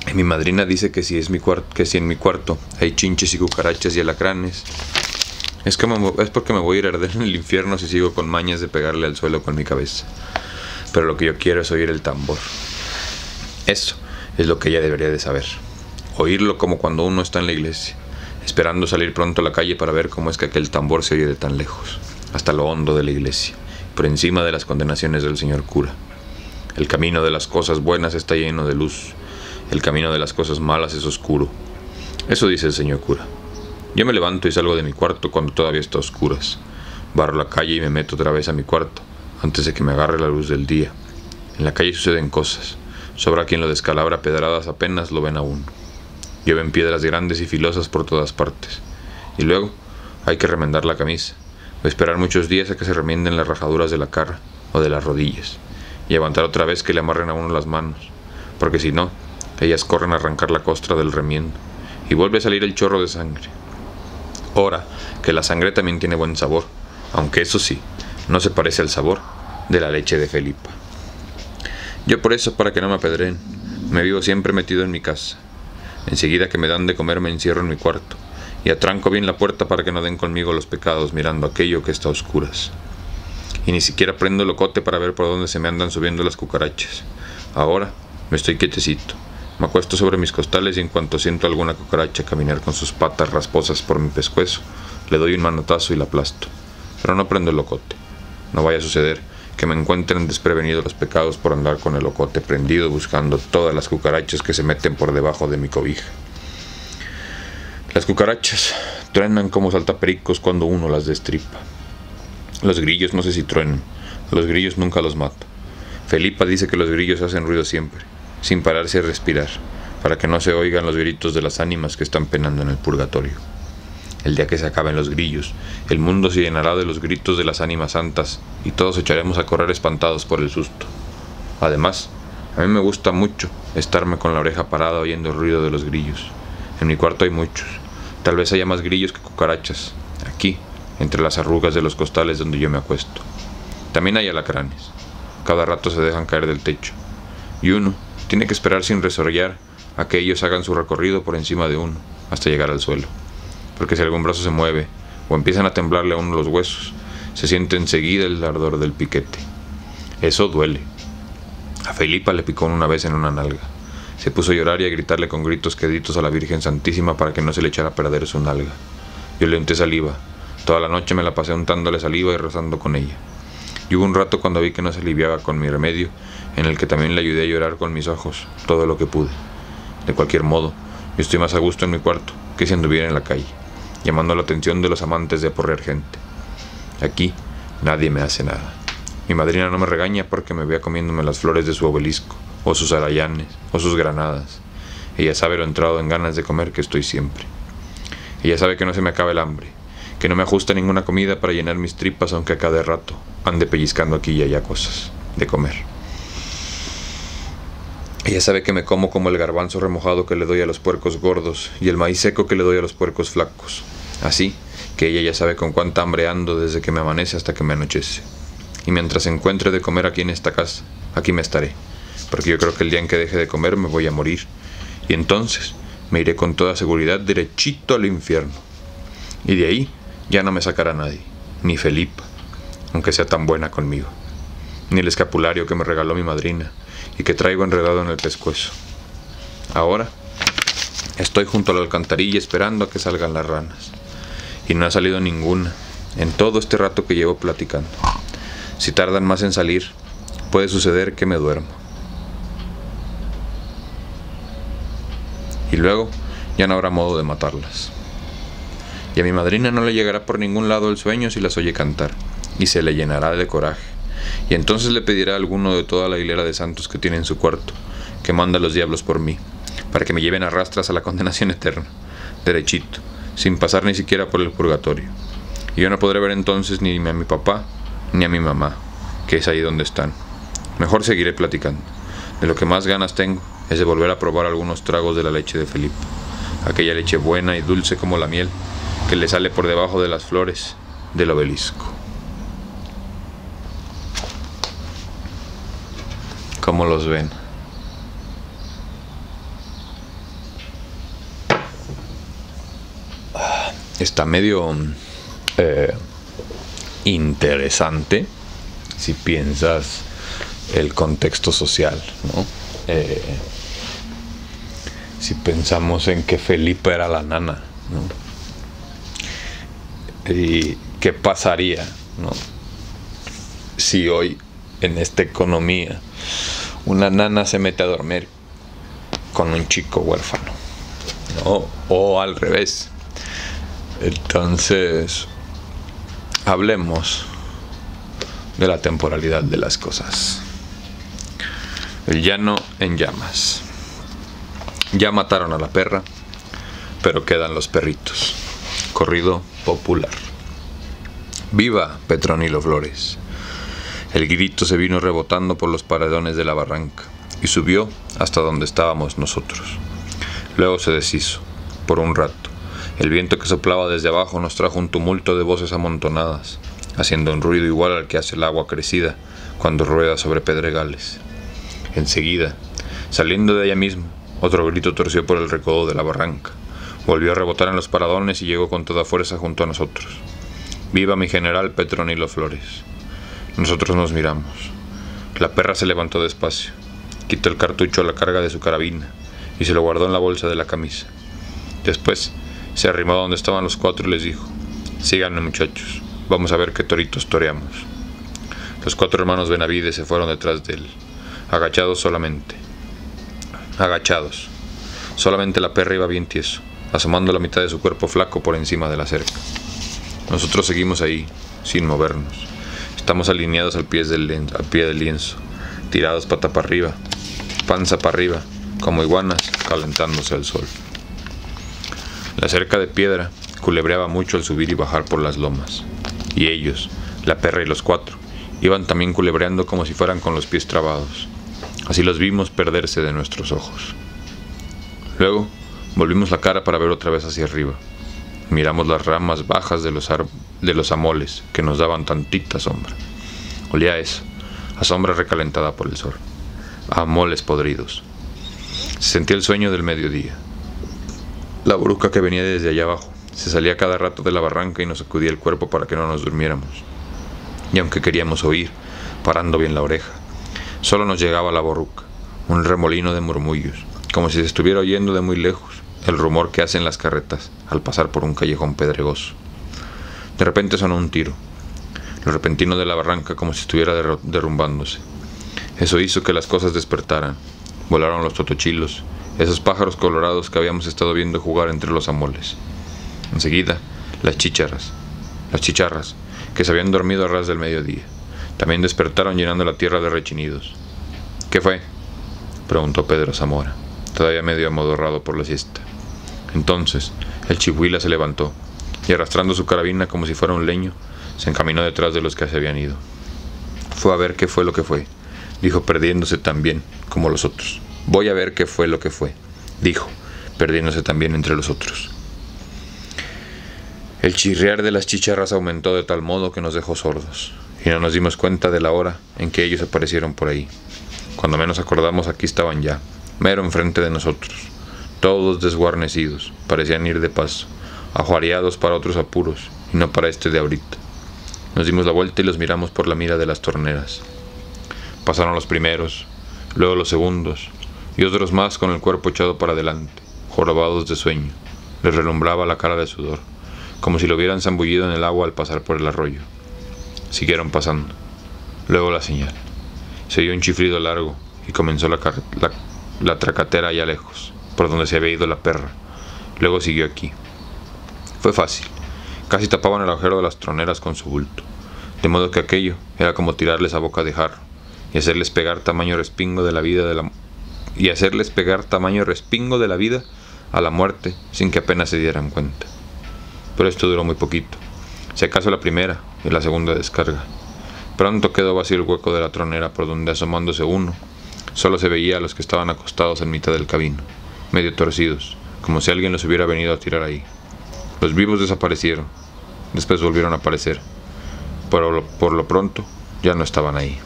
Y mi madrina dice que si en mi cuarto hay chinches y cucarachas y alacranes, es porque me voy a ir a arder en el infierno si sigo con mañas de pegarle al suelo con mi cabeza. Pero lo que yo quiero es oír el tambor. Eso es lo que ella debería de saber. Oírlo como cuando uno está en la iglesia, esperando salir pronto a la calle para ver cómo es que aquel tambor se oye de tan lejos, hasta lo hondo de la iglesia, por encima de las condenaciones del señor cura. El camino de las cosas buenas está lleno de luz, el camino de las cosas malas es oscuro. Eso dice el señor cura. Yo me levanto y salgo de mi cuarto cuando todavía está a oscuras. Barro la calle y me meto otra vez a mi cuarto, antes de que me agarre la luz del día. En la calle suceden cosas, sobra quien lo descalabra, pedradas apenas lo ven a uno. Llueven piedras grandes y filosas por todas partes. Y luego hay que remendar la camisa, o esperar muchos días a que se remienden las rajaduras de la cara o de las rodillas, y aguantar otra vez que le amarren a uno las manos, porque si no, ellas corren a arrancar la costra del remiendo, y vuelve a salir el chorro de sangre. Ora, que la sangre también tiene buen sabor, aunque eso sí, no se parece al sabor de la leche de Felipa. Yo por eso, para que no me apedreen, me vivo siempre metido en mi casa. Enseguida que me dan de comer me encierro en mi cuarto y atranco bien la puerta para que no den conmigo los pecados mirando aquello que está a oscuras. Y ni siquiera prendo el locote para ver por dónde se me andan subiendo las cucarachas. Ahora me estoy quietecito, me acuesto sobre mis costales y en cuanto siento alguna cucaracha caminar con sus patas rasposas por mi pescuezo, le doy un manotazo y la aplasto. Pero no prendo el locote. No vaya a suceder que me encuentren desprevenidos los pecados por andar con el locote prendido buscando todas las cucarachas que se meten por debajo de mi cobija. Las cucarachas truenan como saltapericos cuando uno las destripa. Los grillos no sé si truenan, los grillos nunca los mato. Felipa dice que los grillos hacen ruido siempre, sin pararse a respirar, para que no se oigan los gritos de las ánimas que están penando en el purgatorio. El día que se acaben los grillos, el mundo se llenará de los gritos de las ánimas santas y todos echaremos a correr espantados por el susto. Además, a mí me gusta mucho estarme con la oreja parada oyendo el ruido de los grillos. En mi cuarto hay muchos, tal vez haya más grillos que cucarachas, aquí, entre las arrugas de los costales donde yo me acuesto. También hay alacranes, cada rato se dejan caer del techo, y uno tiene que esperar sin resorrear a que ellos hagan su recorrido por encima de uno hasta llegar al suelo, porque si algún brazo se mueve o empiezan a temblarle a uno los huesos, se siente enseguida el ardor del piquete. Eso duele. A Felipa le picó una vez en una nalga. Se puso a llorar y a gritarle con gritos queditos a la Virgen Santísima para que no se le echara a perder su nalga. Yo le unté saliva. Toda la noche me la pasé untándole saliva y rezando con ella. Y hubo un rato cuando vi que no se aliviaba con mi remedio, en el que también le ayudé a llorar con mis ojos, todo lo que pude. De cualquier modo, yo estoy más a gusto en mi cuarto que si anduviera en la calle, llamando la atención de los amantes de aporrear gente. Aquí nadie me hace nada. Mi madrina no me regaña porque me vea comiéndome las flores de su obelisco, o sus arayanes, o sus granadas. Ella sabe lo entrado en ganas de comer que estoy siempre. Ella sabe que no se me acaba el hambre, que no me ajusta ninguna comida para llenar mis tripas, aunque a cada rato ande pellizcando aquí y allá cosas de comer. Ella sabe que me como el garbanzo remojado que le doy a los puercos gordos y el maíz seco que le doy a los puercos flacos. Así que ella ya sabe con cuánta hambre ando desde que me amanece hasta que me anochece. Y mientras encuentre de comer aquí en esta casa, aquí me estaré, porque yo creo que el día en que deje de comer me voy a morir, y entonces me iré con toda seguridad derechito al infierno. Y de ahí ya no me sacará nadie, ni Felipa, aunque sea tan buena conmigo, ni el escapulario que me regaló mi madrina y que traigo enredado en el pescuezo. Ahora estoy junto a la alcantarilla esperando a que salgan las ranas, y no ha salido ninguna en todo este rato que llevo platicando. Si tardan más en salir, puede suceder que me duermo. Y luego ya no habrá modo de matarlas. Y a mi madrina no le llegará por ningún lado el sueño si las oye cantar, y se le llenará de coraje. Y entonces le pedirá a alguno de toda la hilera de santos que tiene en su cuarto que manda a los diablos por mí, para que me lleven a rastras a la condenación eterna, derechito, sin pasar ni siquiera por el purgatorio. Y yo no podré ver entonces ni a mi papá ni a mi mamá, que es ahí donde están. Mejor seguiré platicando. De lo que más ganas tengo es de volver a probar algunos tragos de la leche de Felipe, aquella leche buena y dulce como la miel que le sale por debajo de las flores del obelisco. ¿Cómo los ven? Está medio interesante si piensas el contexto social, ¿no? Si pensamos en que Felipa era la nana, ¿no? Y qué pasaría, ¿no?, si hoy en esta economía una nana se mete a dormir con un chico huérfano, ¿no?, o al revés. Entonces, hablemos de la temporalidad de las cosas. El llano en llamas. Ya mataron a la perra, pero quedan los perritos. Corrido popular. ¡Viva Petronilo Flores! El grito se vino rebotando por los paredones de la barranca y subió hasta donde estábamos nosotros. Luego se deshizo, por un rato. El viento que soplaba desde abajo nos trajo un tumulto de voces amontonadas, haciendo un ruido igual al que hace el agua crecida cuando rueda sobre pedregales. Enseguida, saliendo de ella misma, otro grito torció por el recodo de la barranca, volvió a rebotar en los paradones y llegó con toda fuerza junto a nosotros. ¡Viva mi general Petronilo Flores! Nosotros nos miramos. La perra se levantó despacio, quitó el cartucho a la carga de su carabina y se lo guardó en la bolsa de la camisa. Después, se arrimó donde estaban los cuatro y les dijo: síganme, muchachos, vamos a ver qué toritos toreamos. Los cuatro hermanos Benavides se fueron detrás de él, agachados solamente. Agachados. Solamente la perra iba bien tieso, asomando la mitad de su cuerpo flaco por encima de la cerca. Nosotros seguimos ahí, sin movernos. Estamos alineados al pie del lienzo, tirados pata para arriba, panza para arriba, como iguanas calentándose al sol. La cerca de piedra culebreaba mucho al subir y bajar por las lomas, y ellos, la perra y los cuatro, iban también culebreando como si fueran con los pies trabados. Así los vimos perderse de nuestros ojos. Luego volvimos la cara para ver otra vez hacia arriba. Miramos las ramas bajas de los amoles que nos daban tantita sombra. Olía a eso, a sombra recalentada por el sol. a moles podridos. Sentía el sueño del mediodía. La boruca que venía desde allá abajo se salía cada rato de la barranca y nos sacudía el cuerpo para que no nos durmiéramos. Y aunque queríamos oír, parando bien la oreja, solo nos llegaba la borruca, un remolino de murmullos, como si se estuviera oyendo de muy lejos el rumor que hacen las carretas al pasar por un callejón pedregoso. De repente sonó un tiro, lo repentino de la barranca, como si estuviera derrumbándose. Eso hizo que las cosas despertaran. Volaron los totochilos, esos pájaros colorados que habíamos estado viendo jugar entre los amoles. Enseguida, las chicharras, que se habían dormido a ras del mediodía, también despertaron llenando la tierra de rechinidos. —¿Qué fue? —preguntó Pedro Zamora, todavía medio amodorrado por la siesta. Entonces, el chihuila se levantó, y arrastrando su carabina como si fuera un leño, se encaminó detrás de los que se habían ido. —Fue a ver qué fue lo que fue —dijo, perdiéndose también, como los otros. —Voy a ver qué fue lo que fue —dijo, perdiéndose también entre los otros. El chirriar de las chicharras aumentó de tal modo que nos dejó sordos, y no nos dimos cuenta de la hora en que ellos aparecieron por ahí. Cuando menos acordamos, aquí estaban ya, mero enfrente de nosotros, todos desguarnecidos, parecían ir de paso, ajuareados para otros apuros, y no para este de ahorita. Nos dimos la vuelta y los miramos por la mira de las torneras. Pasaron los primeros, luego los segundos, y otros más con el cuerpo echado para adelante, jorobados de sueño. Les relumbraba la cara de sudor, como si lo hubieran zambullido en el agua al pasar por el arroyo. Siguieron pasando. Luego la señal. Se oyó un chiflido largo y comenzó la tracatera allá lejos, por donde se había ido la perra. Luego siguió aquí. Fue fácil. Casi tapaban el agujero de las troneras con su bulto, de modo que aquello era como tirarles a boca de jarro y hacerles pegar tamaño respingo de la vida a la muerte sin que apenas se dieran cuenta. Pero esto duró muy poquito, si acaso la primera y la segunda descarga. Pronto quedó vacío el hueco de la tronera, por donde, asomándose uno, solo se veía a los que estaban acostados en mitad del camino, medio torcidos, como si alguien los hubiera venido a tirar ahí. Los vivos desaparecieron, después volvieron a aparecer, pero por lo pronto ya no estaban ahí.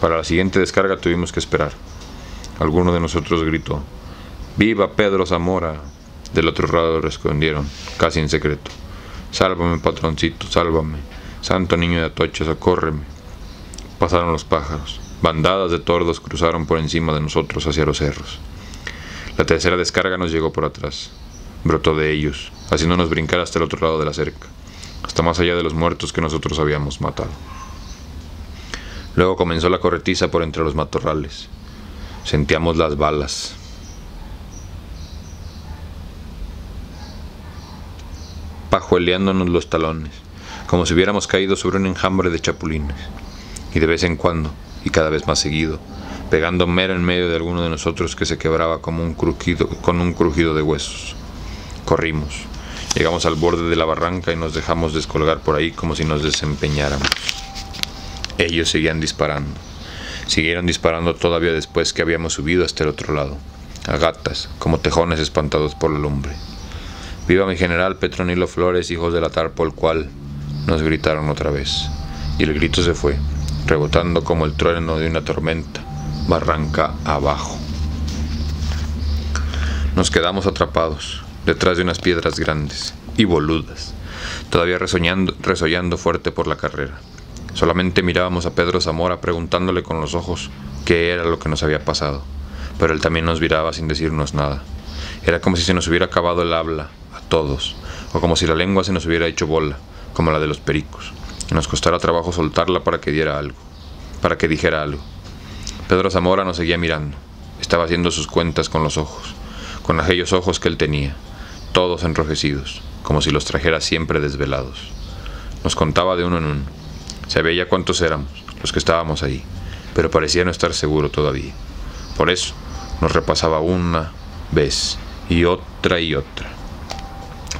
Para la siguiente descarga tuvimos que esperar. Alguno de nosotros gritó: —¡Viva Pedro Zamora! Del otro lado respondieron, casi en secreto: —¡Sálvame, patroncito, sálvame! ¡Santo niño de Atocha, socórreme! Pasaron los pájaros. Bandadas de tordos cruzaron por encima de nosotros hacia los cerros. La tercera descarga nos llegó por atrás. Brotó de ellos, haciéndonos brincar hasta el otro lado de la cerca, hasta más allá de los muertos que nosotros habíamos matado. Luego comenzó la corretiza por entre los matorrales. Sentíamos las balas. Pajueleándonos los talones, como si hubiéramos caído sobre un enjambre de chapulines, y de vez en cuando, y cada vez más seguido, pegando mero en medio de alguno de nosotros, que se quebraba como con un crujido de huesos. Corrimos, llegamos al borde de la barranca y nos dejamos descolgar por ahí como si nos desempeñáramos. Ellos siguieron disparando todavía después que habíamos subido hasta el otro lado, a gatas, como tejones espantados por la lumbre. —¡Viva mi general Petronilo Flores, hijos de la Talpa, el cual! —nos gritaron otra vez, y el grito se fue, rebotando como el trueno de una tormenta, barranca abajo. Nos quedamos atrapados, detrás de unas piedras grandes y boludas, todavía resollando fuerte por la carrera. Solamente mirábamos a Pedro Zamora, preguntándole con los ojos qué era lo que nos había pasado, pero él también nos miraba sin decirnos nada. Era como si se nos hubiera acabado el habla a todos, o como si la lengua se nos hubiera hecho bola, como la de los pericos, y nos costara trabajo soltarla para que dijera algo. Pedro Zamora nos seguía mirando. Estaba haciendo sus cuentas con los ojos, con aquellos ojos que él tenía, todos enrojecidos, como si los trajera siempre desvelados. Nos contaba de uno en uno. Sabía ya cuántos éramos los que estábamos ahí, pero parecía no estar seguro todavía. Por eso nos repasaba una vez y otra y otra.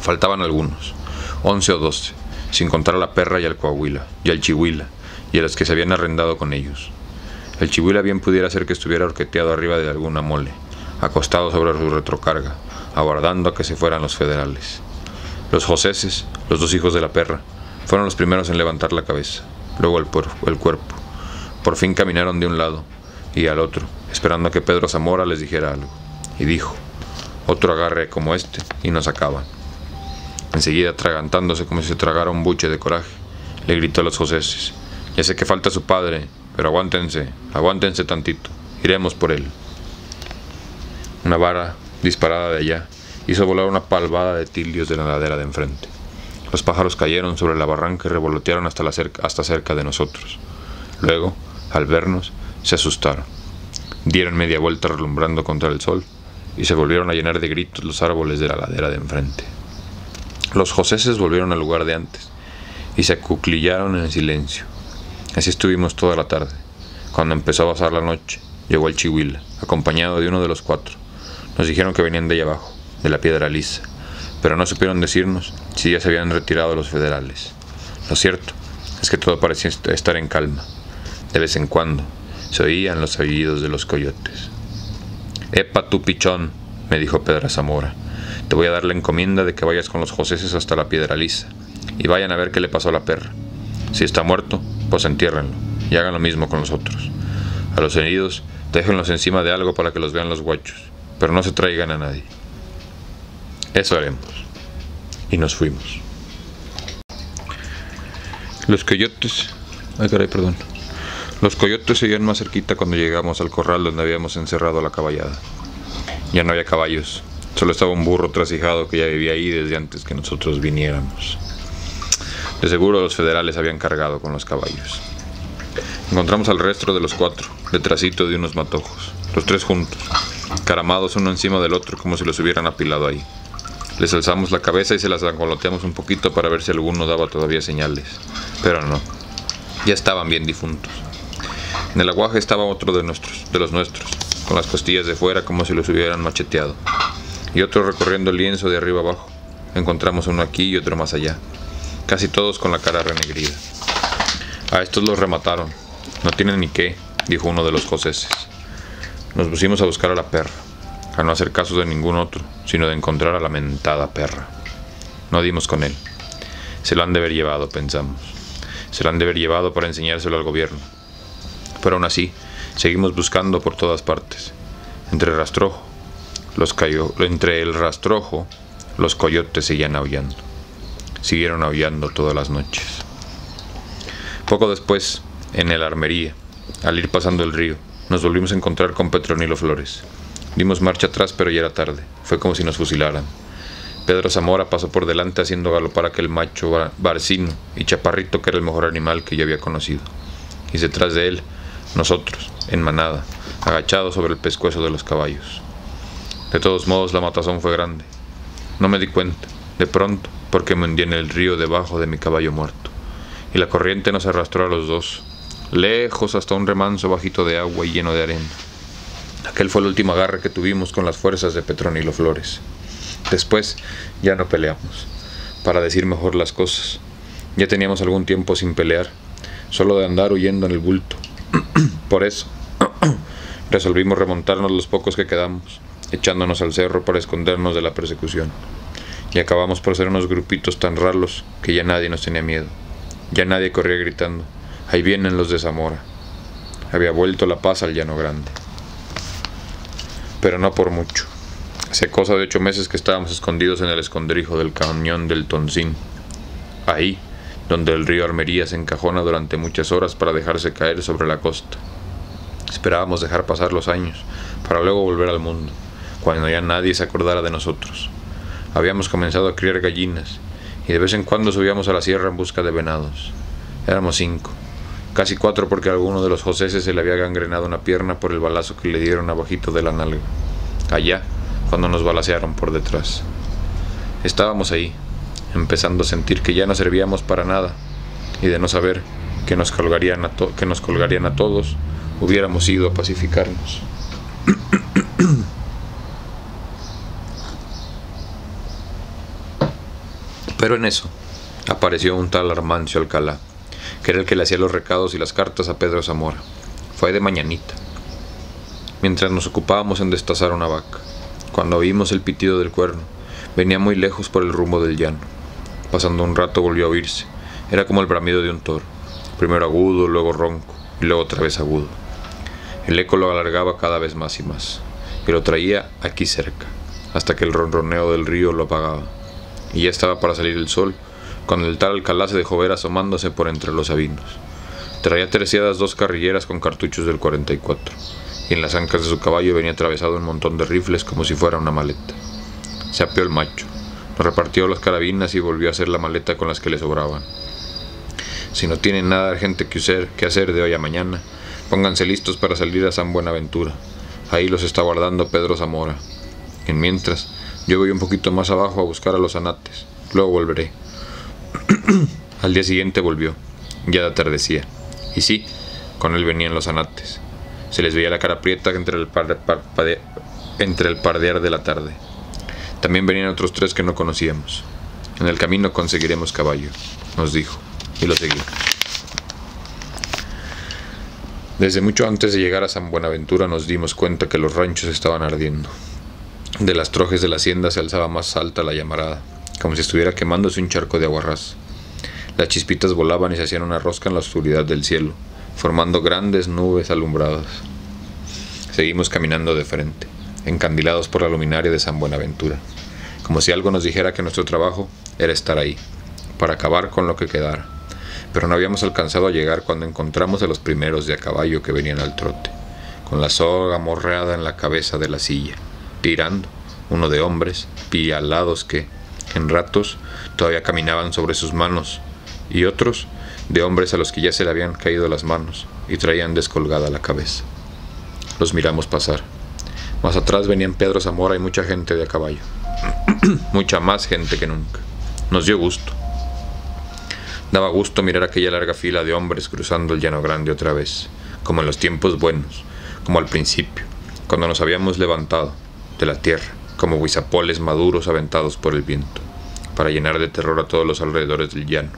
Faltaban algunos, 11 o 12, sin contar a la perra y al coahuila, y al chihuila, y a los que se habían arrendado con ellos. El chihuila bien pudiera ser que estuviera horqueteado arriba de alguna mole, acostado sobre su retrocarga, aguardando a que se fueran los federales. Los joseses, los dos hijos de la perra, fueron los primeros en levantar la cabeza, luego el cuerpo. Por fin caminaron de un lado, y al otro, esperando a que Pedro Zamora les dijera algo. Y dijo: otro agarre como este y nos acaban. Enseguida, atragantándose como si se tragara un buche de coraje, le gritó a los joseses: ya sé que falta su padre, pero aguántense, aguántense tantito, iremos por él. Una vara disparada de allá hizo volar una palvada de tilios de la ladera de enfrente. Los pájaros cayeron sobre la barranca y revolotearon hasta cerca de nosotros. Luego, al vernos, se asustaron. Dieron media vuelta relumbrando contra el sol y se volvieron a llenar de gritos los árboles de la ladera de enfrente. Los joseses volvieron al lugar de antes y se acuclillaron en silencio. Así estuvimos toda la tarde. Cuando empezó a pasar la noche, llegó el Chihuila, acompañado de uno de los cuatro. Nos dijeron que venían de allá abajo, de la piedra lisa, pero no supieron decirnos si ya se habían retirado los federales. Lo cierto es que todo parecía estar en calma. De vez en cuando se oían los aullidos de los coyotes. —¡Epa, tú pichón! —me dijo Pedro Zamora—. Te voy a dar la encomienda de que vayas con los joseses hasta la piedra lisa y vayan a ver qué le pasó a la perra. Si está muerto, pues entiérrenlo y hagan lo mismo con los otros. A los heridos, déjenlos encima de algo para que los vean los guachos, pero no se traigan a nadie. Eso haremos. Y nos fuimos. Los coyotes... Ay, caray, perdón. Los coyotes se vieron más cerquita cuando llegamos al corral donde habíamos encerrado la caballada. Ya no había caballos, solo estaba un burro trasijado que ya vivía ahí desde antes que nosotros viniéramos. De seguro los federales habían cargado con los caballos. Encontramos al resto de los cuatro, detrásito de unos matojos, los tres juntos, caramados uno encima del otro como si los hubieran apilado ahí. Les alzamos la cabeza y se las angoloteamos un poquito para ver si alguno daba todavía señales, pero no, ya estaban bien difuntos. En el aguaje estaba otro de los nuestros, con las costillas de fuera como si los hubieran macheteado, y otro recorriendo el lienzo de arriba abajo. Encontramos uno aquí y otro más allá, casi todos con la cara renegrida. A estos los remataron. No tienen ni qué, dijo uno de los joseses. Nos pusimos a buscar a la perra, a no hacer caso de ningún otro, sino de encontrar a la mentada perra. No dimos con él. Se lo han de haber llevado, pensamos. Se lo han de haber llevado para enseñárselo al gobierno. Pero aún así, seguimos buscando por todas partes. Entre el rastrojo, los coyotes seguían aullando. Siguieron aullando todas las noches. Poco después, en el armería, al ir pasando el río, nos volvimos a encontrar con Petronilo Flores. Dimos marcha atrás, pero ya era tarde. Fue como si nos fusilaran. Pedro Zamora pasó por delante haciendo galopar aquel macho barcino y chaparrito que era el mejor animal que yo había conocido. Y detrás de él, nosotros, en manada, agachados sobre el pescuezo de los caballos. De todos modos, la matazón fue grande. No me di cuenta, de pronto, porque me hundí en el río debajo de mi caballo muerto. Y la corriente nos arrastró a los dos, lejos hasta un remanso bajito de agua y lleno de arena. Aquel fue el último agarre que tuvimos con las fuerzas de Petronilo Flores. Después ya no peleamos, para decir mejor las cosas. Ya teníamos algún tiempo sin pelear, solo de andar huyendo en el bulto. Por eso resolvimos remontarnos los pocos que quedamos, echándonos al cerro para escondernos de la persecución. Y acabamos por ser unos grupitos tan raros que ya nadie nos tenía miedo. Ya nadie corría gritando: ahí vienen los de Zamora. Había vuelto la paz al Llano Grande. Pero no por mucho. Hace cosa de 8 meses que estábamos escondidos en el escondrijo del cañón del Toncín. Ahí, donde el río Armería se encajona durante muchas horas para dejarse caer sobre la costa. Esperábamos dejar pasar los años, para luego volver al mundo, cuando ya nadie se acordara de nosotros. Habíamos comenzado a criar gallinas, y de vez en cuando subíamos a la sierra en busca de venados. Éramos 5. Casi 4 porque a alguno de los joseses se le había gangrenado una pierna por el balazo que le dieron abajito de la nalga, allá, cuando nos balacearon por detrás. Estábamos ahí, empezando a sentir que ya no servíamos para nada, y de no saber que nos colgarían a todos, hubiéramos ido a pacificarnos. Pero en eso, apareció un tal Armancio Alcalá, que era el que le hacía los recados y las cartas a Pedro Zamora. Fue de mañanita, mientras nos ocupábamos en destazar una vaca, cuando oímos el pitido del cuerno. Venía muy lejos por el rumbo del llano. Pasando un rato volvió a oírse. Era como el bramido de un toro, primero agudo, luego ronco, y luego otra vez agudo. El eco lo alargaba cada vez más y más, y lo traía aquí cerca, hasta que el ronroneo del río lo apagaba. Y ya estaba para salir el sol, cuando el tal Alcalá se dejó ver asomándose por entre los sabinos. Traía terciadas dos carrilleras con cartuchos del 44, y en las ancas de su caballo venía atravesado un montón de rifles como si fuera una maleta. Se apeó el macho, repartió las carabinas y volvió a hacer la maleta con las que le sobraban. Si no tienen nada urgente que hacer de hoy a mañana, pónganse listos para salir a San Buenaventura. Ahí los está guardando Pedro Zamora. Y mientras, yo voy un poquito más abajo a buscar a los anates. Luego volveré. Al día siguiente volvió. Ya atardecía. Y sí, con él venían los anates. Se les veía la cara prieta entre el pardear de la tarde. También venían otros tres que no conocíamos. En el camino conseguiremos caballo, nos dijo, y lo seguí. Desde mucho antes de llegar a San Buenaventura nos dimos cuenta que los ranchos estaban ardiendo. De las trojes de la hacienda se alzaba más alta la llamarada, como si estuviera quemándose un charco de aguarrás. Las chispitas volaban y se hacían una rosca en la oscuridad del cielo, formando grandes nubes alumbradas. Seguimos caminando de frente, encandilados por la luminaria de San Buenaventura, como si algo nos dijera que nuestro trabajo era estar ahí, para acabar con lo que quedara. Pero no habíamos alcanzado a llegar cuando encontramos a los primeros de a caballo que venían al trote, con la soga morreada en la cabeza de la silla, tirando, uno de hombres pialados que, en ratos, todavía caminaban sobre sus manos, y otros de hombres a los que ya se le habían caído las manos y traían descolgada la cabeza. Los miramos pasar. Más atrás venían Pedro Zamora y mucha gente de a caballo. Mucha más gente que nunca. Nos dio gusto. Daba gusto mirar aquella larga fila de hombres cruzando el Llano Grande otra vez, como en los tiempos buenos, como al principio, cuando nos habíamos levantado de la tierra, como guizapoles maduros aventados por el viento, para llenar de terror a todos los alrededores del llano.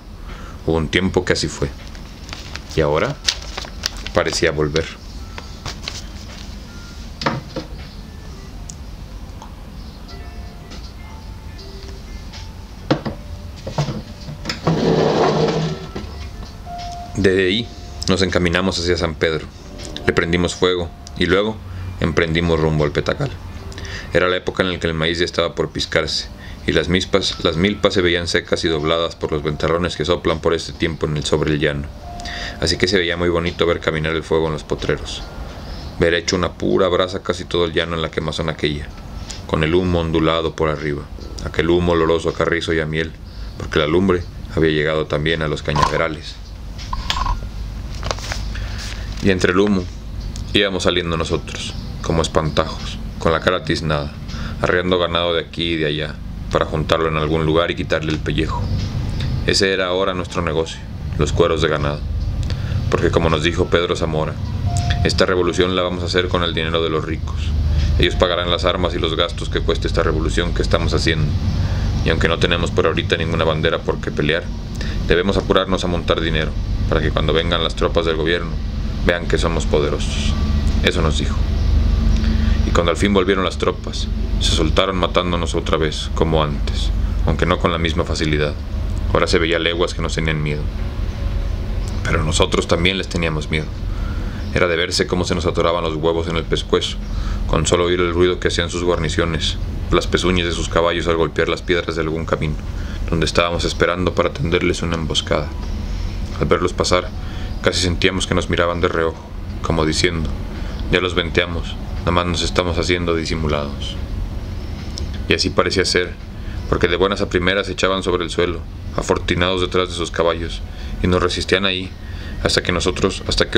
Hubo un tiempo que así fue. Y ahora parecía volver. Desde ahí nos encaminamos hacia San Pedro, le prendimos fuego y luego emprendimos rumbo al Petacal. Era la época en la que el maíz ya estaba por piscarse y las milpas se veían secas y dobladas por los ventarrones que soplan por este tiempo sobre el llano, así que se veía muy bonito ver caminar el fuego en los potreros, ver hecho una pura brasa casi todo el llano en la quemazón aquella, con el humo ondulado por arriba, aquel humo oloroso a carrizo y a miel, porque la lumbre había llegado también a los cañaverales. Y entre el humo íbamos saliendo nosotros, como espantajos, con la cara tiznada, arreando ganado de aquí y de allá, para juntarlo en algún lugar y quitarle el pellejo. Ese era ahora nuestro negocio, los cueros de ganado. Porque como nos dijo Pedro Zamora, esta revolución la vamos a hacer con el dinero de los ricos. Ellos pagarán las armas y los gastos que cueste esta revolución que estamos haciendo. Y aunque no tenemos por ahorita ninguna bandera por qué pelear, debemos apurarnos a montar dinero, para que cuando vengan las tropas del gobierno, vean que somos poderosos. Eso nos dijo. Y cuando al fin volvieron las tropas, se soltaron matándonos otra vez, como antes, aunque no con la misma facilidad. Ahora se veía leguas que nos tenían miedo. Pero nosotros también les teníamos miedo. Era de verse cómo se nos atoraban los huevos en el pescuezo, con solo oír el ruido que hacían sus guarniciones, las pezuñas de sus caballos al golpear las piedras de algún camino, donde estábamos esperando para tenderles una emboscada. Al verlos pasar, casi sentíamos que nos miraban de reojo, como diciendo, ya los venteamos, nada más nos estamos haciendo disimulados. Y así parecía ser, porque de buenas a primeras se echaban sobre el suelo, afortunados detrás de sus caballos, y nos resistían ahí, hasta que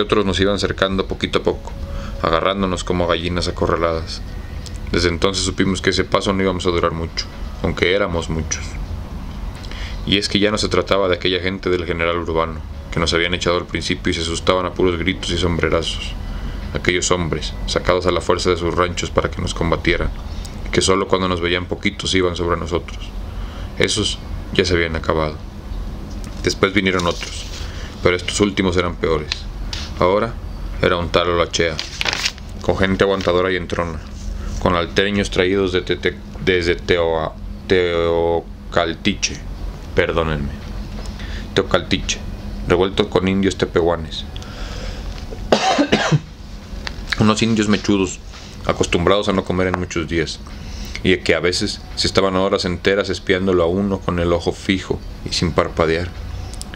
otros nos iban cercando poquito a poco, agarrándonos como gallinas acorraladas. Desde entonces supimos que ese paso no íbamos a durar mucho, aunque éramos muchos. Y es que ya no se trataba de aquella gente del general urbano, que nos habían echado al principio y se asustaban a puros gritos y sombrerazos. Aquellos hombres, sacados a la fuerza de sus ranchos para que nos combatieran, que solo cuando nos veían poquitos iban sobre nosotros. Esos ya se habían acabado. Después vinieron otros, pero estos últimos eran peores. Ahora era un tal Olachea, con gente aguantadora y entrona, con alteños traídos desde Teocaltiche, perdónenme, Teocaltiche, revueltos con indios tepehuanes, unos indios mechudos, acostumbrados a no comer en muchos días, y que a veces se estaban horas enteras espiándolo a uno con el ojo fijo y sin parpadear,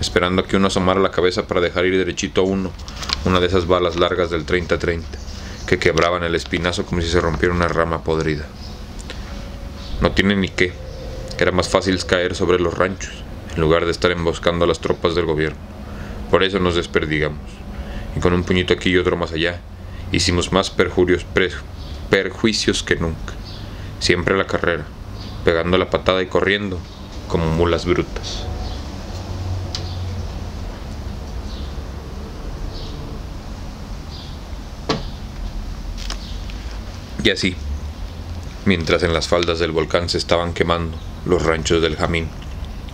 esperando a que uno asomara la cabeza para dejar ir derechito a uno una de esas balas largas del 30-30 que quebraban el espinazo como si se rompiera una rama podrida. No tiene ni qué, era más fácil caer sobre los ranchos en lugar de estar emboscando a las tropas del gobierno. Por eso nos desperdigamos, y con un puñito aquí y otro más allá hicimos más perjuicios que nunca, siempre a la carrera, pegando la patada y corriendo como mulas brutas. Y así, mientras en las faldas del volcán se estaban quemando los ranchos del Jamín,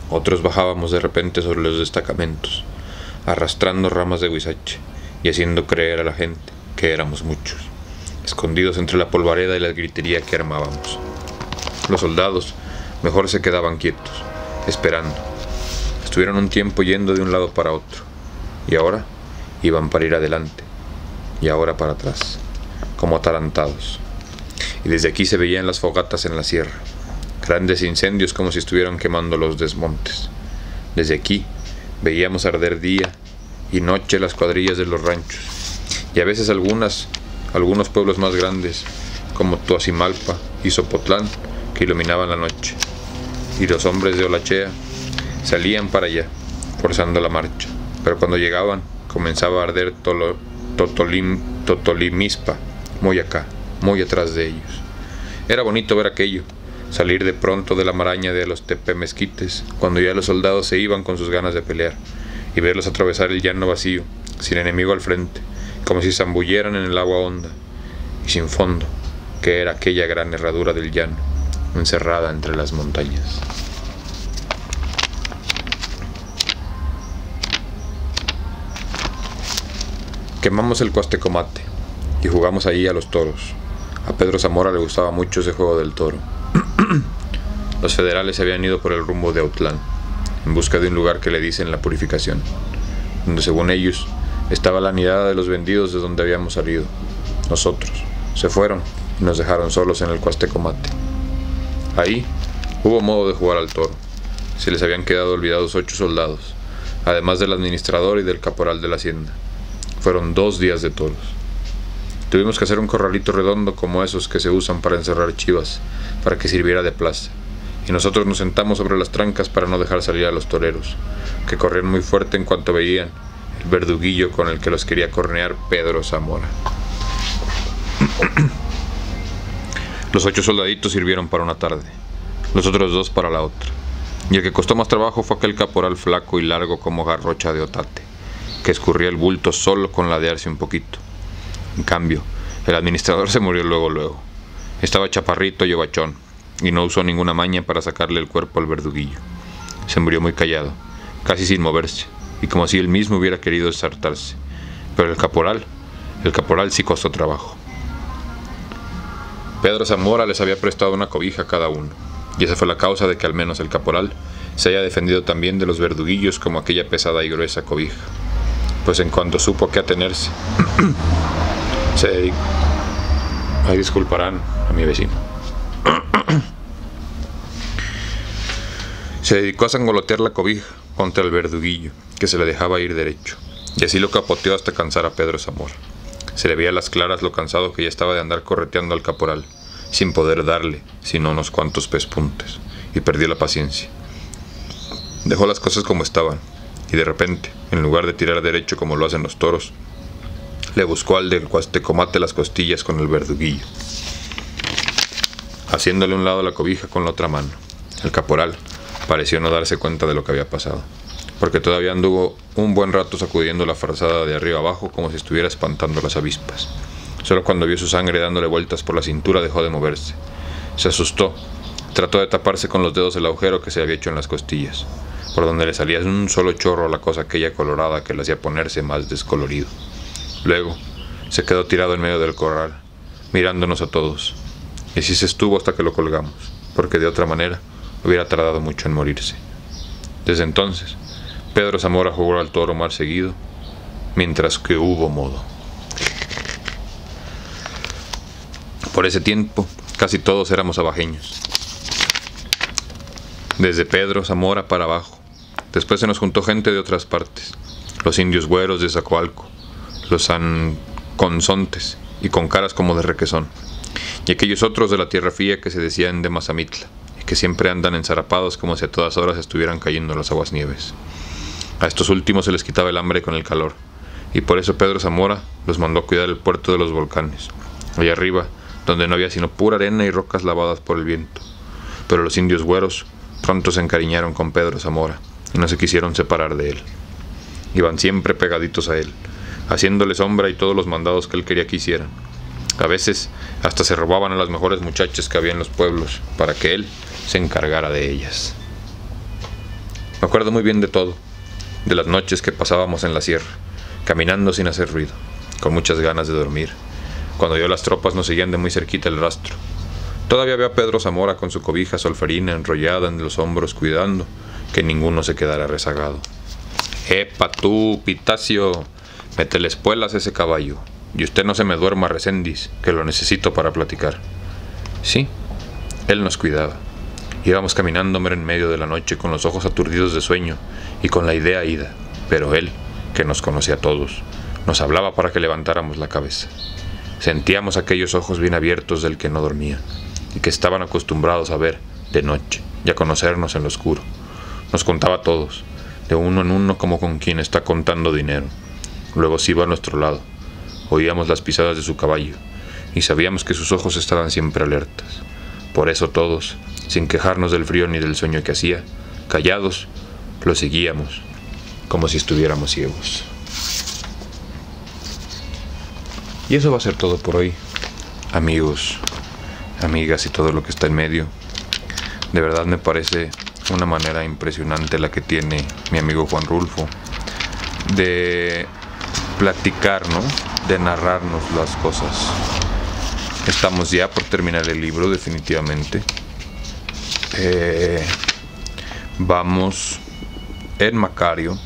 otros bajábamos de repente sobre los destacamentos, arrastrando ramas de huizache y haciendo creer a la gente que éramos muchos, escondidos entre la polvareda y la gritería que armábamos. Los soldados mejor se quedaban quietos, esperando. Estuvieron un tiempo yendo de un lado para otro, y ahora iban para ir adelante, y ahora para atrás, como atarantados. Y desde aquí se veían las fogatas en la sierra, grandes incendios como si estuvieran quemando los desmontes. Desde aquí veíamos arder día y noche las cuadrillas de los ranchos, y a veces algunos pueblos más grandes, como Tuasimalpa y Sopotlán, que iluminaban la noche. Y los hombres de Olachea salían para allá, forzando la marcha, pero cuando llegaban comenzaba a arder Totolimispa, muy acá, muy atrás de ellos. Era bonito ver aquello, salir de pronto de la maraña de los Tepe-Mezquites, cuando ya los soldados se iban con sus ganas de pelear, y verlos atravesar el llano vacío, sin enemigo al frente, como si zambulleran en el agua honda y sin fondo, que era aquella gran herradura del llano, encerrada entre las montañas. Quemamos el cuastecomate y jugamos allí a los toros. A Pedro Zamora le gustaba mucho ese juego del toro. Los federales se habían ido por el rumbo de Autlán, en busca de un lugar que le dicen La Purificación, donde según ellos estaba la nidada de los vendidos de donde habíamos salido. Nosotros se fueron y nos dejaron solos en el cuastecomate. Ahí hubo modo de jugar al toro. Se les habían quedado olvidados 8 soldados, además del administrador y del caporal de la hacienda. Fueron 2 días de toros. Tuvimos que hacer un corralito redondo como esos que se usan para encerrar chivas, para que sirviera de plaza, y nosotros nos sentamos sobre las trancas para no dejar salir a los toreros, que corrían muy fuerte en cuanto veían el verduguillo con el que los quería cornear Pedro Zamora. Los 8 soldaditos sirvieron para una tarde, los otros 2 para la otra, y el que costó más trabajo fue aquel caporal flaco y largo como garrocha de otate, que escurría el bulto solo con ladearse un poquito. En cambio, el administrador se murió luego. Estaba chaparrito y ovachón, y no usó ninguna maña para sacarle el cuerpo al verduguillo. Se murió muy callado, casi sin moverse, y como si él mismo hubiera querido desartarse. Pero el caporal sí costó trabajo. Pedro Zamora les había prestado una cobija a cada uno, y esa fue la causa de que al menos el caporal se haya defendido también de los verduguillos como aquella pesada y gruesa cobija. Pues en cuanto supo a qué atenerse, se dedicó. Ay, disculparán a mi vecino. Se dedicó a zangolotear la cobija contra el verduguillo, que se le dejaba ir derecho, y así lo capoteó hasta cansar a Pedro Zamora. Se le veía a las claras lo cansado que ya estaba de andar correteando al caporal, sin poder darle sino unos cuantos pespuntes, y perdió la paciencia. Dejó las cosas como estaban, y de repente, en lugar de tirar derecho como lo hacen los toros, le buscó al del cuastecomate las costillas con el verduguillo, haciéndole un lado la cobija con la otra mano. El caporal pareció no darse cuenta de lo que había pasado, porque todavía anduvo un buen rato sacudiendo la frazada de arriba abajo como si estuviera espantando las avispas. Solo cuando vio su sangre dándole vueltas por la cintura dejó de moverse. Se asustó, trató de taparse con los dedos el agujero que se había hecho en las costillas, por donde le salía un solo chorro a la cosa aquella colorada que le hacía ponerse más descolorido. Luego se quedó tirado en medio del corral, mirándonos a todos, y así se estuvo hasta que lo colgamos, porque de otra manera hubiera tardado mucho en morirse. Desde entonces, Pedro Zamora jugó al toro más seguido, mientras que hubo modo. Por ese tiempo, casi todos éramos abajeños, desde Pedro Zamora para abajo. Después se nos juntó gente de otras partes, los indios güeros de Zacualco, los sanconzontes y con caras como de requesón, y aquellos otros de la tierra fría que se decían de Mazamitla, y que siempre andan enzarapados como si a todas horas estuvieran cayendo las aguas nieves. A estos últimos se les quitaba el hambre con el calor, y por eso Pedro Zamora los mandó a cuidar el puerto de los volcanes, allá arriba, donde no había sino pura arena y rocas lavadas por el viento. Pero los indios güeros pronto se encariñaron con Pedro Zamora y no se quisieron separar de él. Iban siempre pegaditos a él, haciéndole sombra y todos los mandados que él quería que hicieran. A veces hasta se robaban a las mejores muchachas que había en los pueblos para que él se encargara de ellas. Me acuerdo muy bien de todo, de las noches que pasábamos en la sierra, caminando sin hacer ruido, con muchas ganas de dormir, cuando yo las tropas nos seguían de muy cerquita el rastro. Todavía veo a Pedro Zamora con su cobija solferina enrollada en los hombros, cuidando que ninguno se quedara rezagado. ¡Epa tú, Pitacio! Métele espuelas a ese caballo. Y usted no se me duerma, Recendis, que lo necesito para platicar. Sí, él nos cuidaba. Íbamos caminando en medio de la noche con los ojos aturdidos de sueño y con la idea ida. Pero él, que nos conocía a todos, nos hablaba para que levantáramos la cabeza. Sentíamos aquellos ojos bien abiertos del que no dormía y que estaban acostumbrados a ver de noche y a conocernos en lo oscuro. Nos contaba a todos, de uno en uno, como con quien está contando dinero. Luego se iba a nuestro lado, oíamos las pisadas de su caballo y sabíamos que sus ojos estaban siempre alertas. Por eso todos, sin quejarnos del frío ni del sueño que hacía, callados, lo seguíamos, como si estuviéramos ciegos. Y eso va a ser todo por hoy, amigos, amigas y todo lo que está en medio. De verdad me parece una manera impresionante la que tiene mi amigo Juan Rulfo de platicar, ¿no? De narrarnos las cosas. Estamos ya por terminar el libro, definitivamente. Vamos en Macario.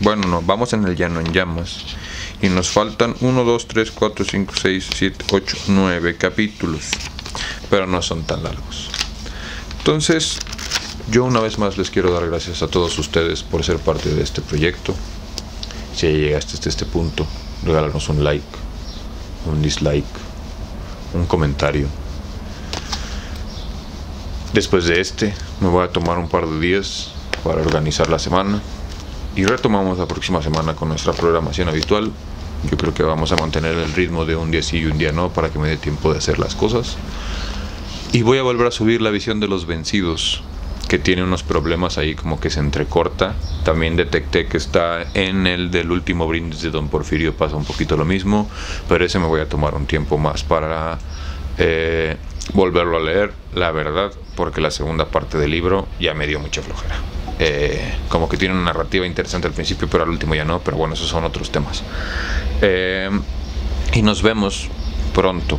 Bueno, no, vamos en el Llano en Llamas. Y nos faltan 1, 2, 3, 4, 5, 6, 7, 8, 9 capítulos. Pero no son tan largos. Entonces, yo una vez más les quiero dar gracias a todos ustedes por ser parte de este proyecto. Si llegaste hasta este punto, regálanos un like, un dislike, un comentario. Después de este, me voy a tomar un par de días para organizar la semana y retomamos la próxima semana con nuestra programación habitual. Yo creo que vamos a mantener el ritmo de un día sí y un día no para que me dé tiempo de hacer las cosas. Y voy a volver a subir la visión de los vencidos, que tiene unos problemas ahí como que se entrecorta. También detecté que está en el del último brindis de Don Porfirio, pasa un poquito lo mismo, pero ese me voy a tomar un tiempo más para volverlo a leer, la verdad, porque la segunda parte del libro ya me dio mucha flojera. Como que tiene una narrativa interesante al principio, pero al último ya no, pero bueno, esos son otros temas. Y nos vemos pronto,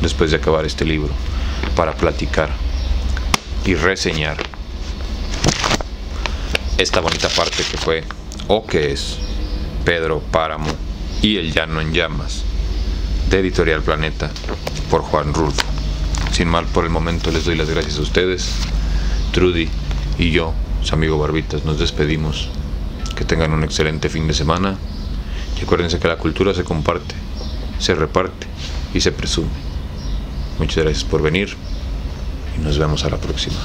después de acabar este libro, para platicar y reseñar esta bonita parte que fue, o que es, Pedro Páramo y el Llano en Llamas, de Editorial Planeta, por Juan Rulfo. Sin mal por el momento, les doy las gracias a ustedes. Trudy y yo, su amigo Barbitas, nos despedimos. Que tengan un excelente fin de semana. Y acuérdense que la cultura se comparte, se reparte y se presume. Muchas gracias por venir. Nos vemos a la próxima.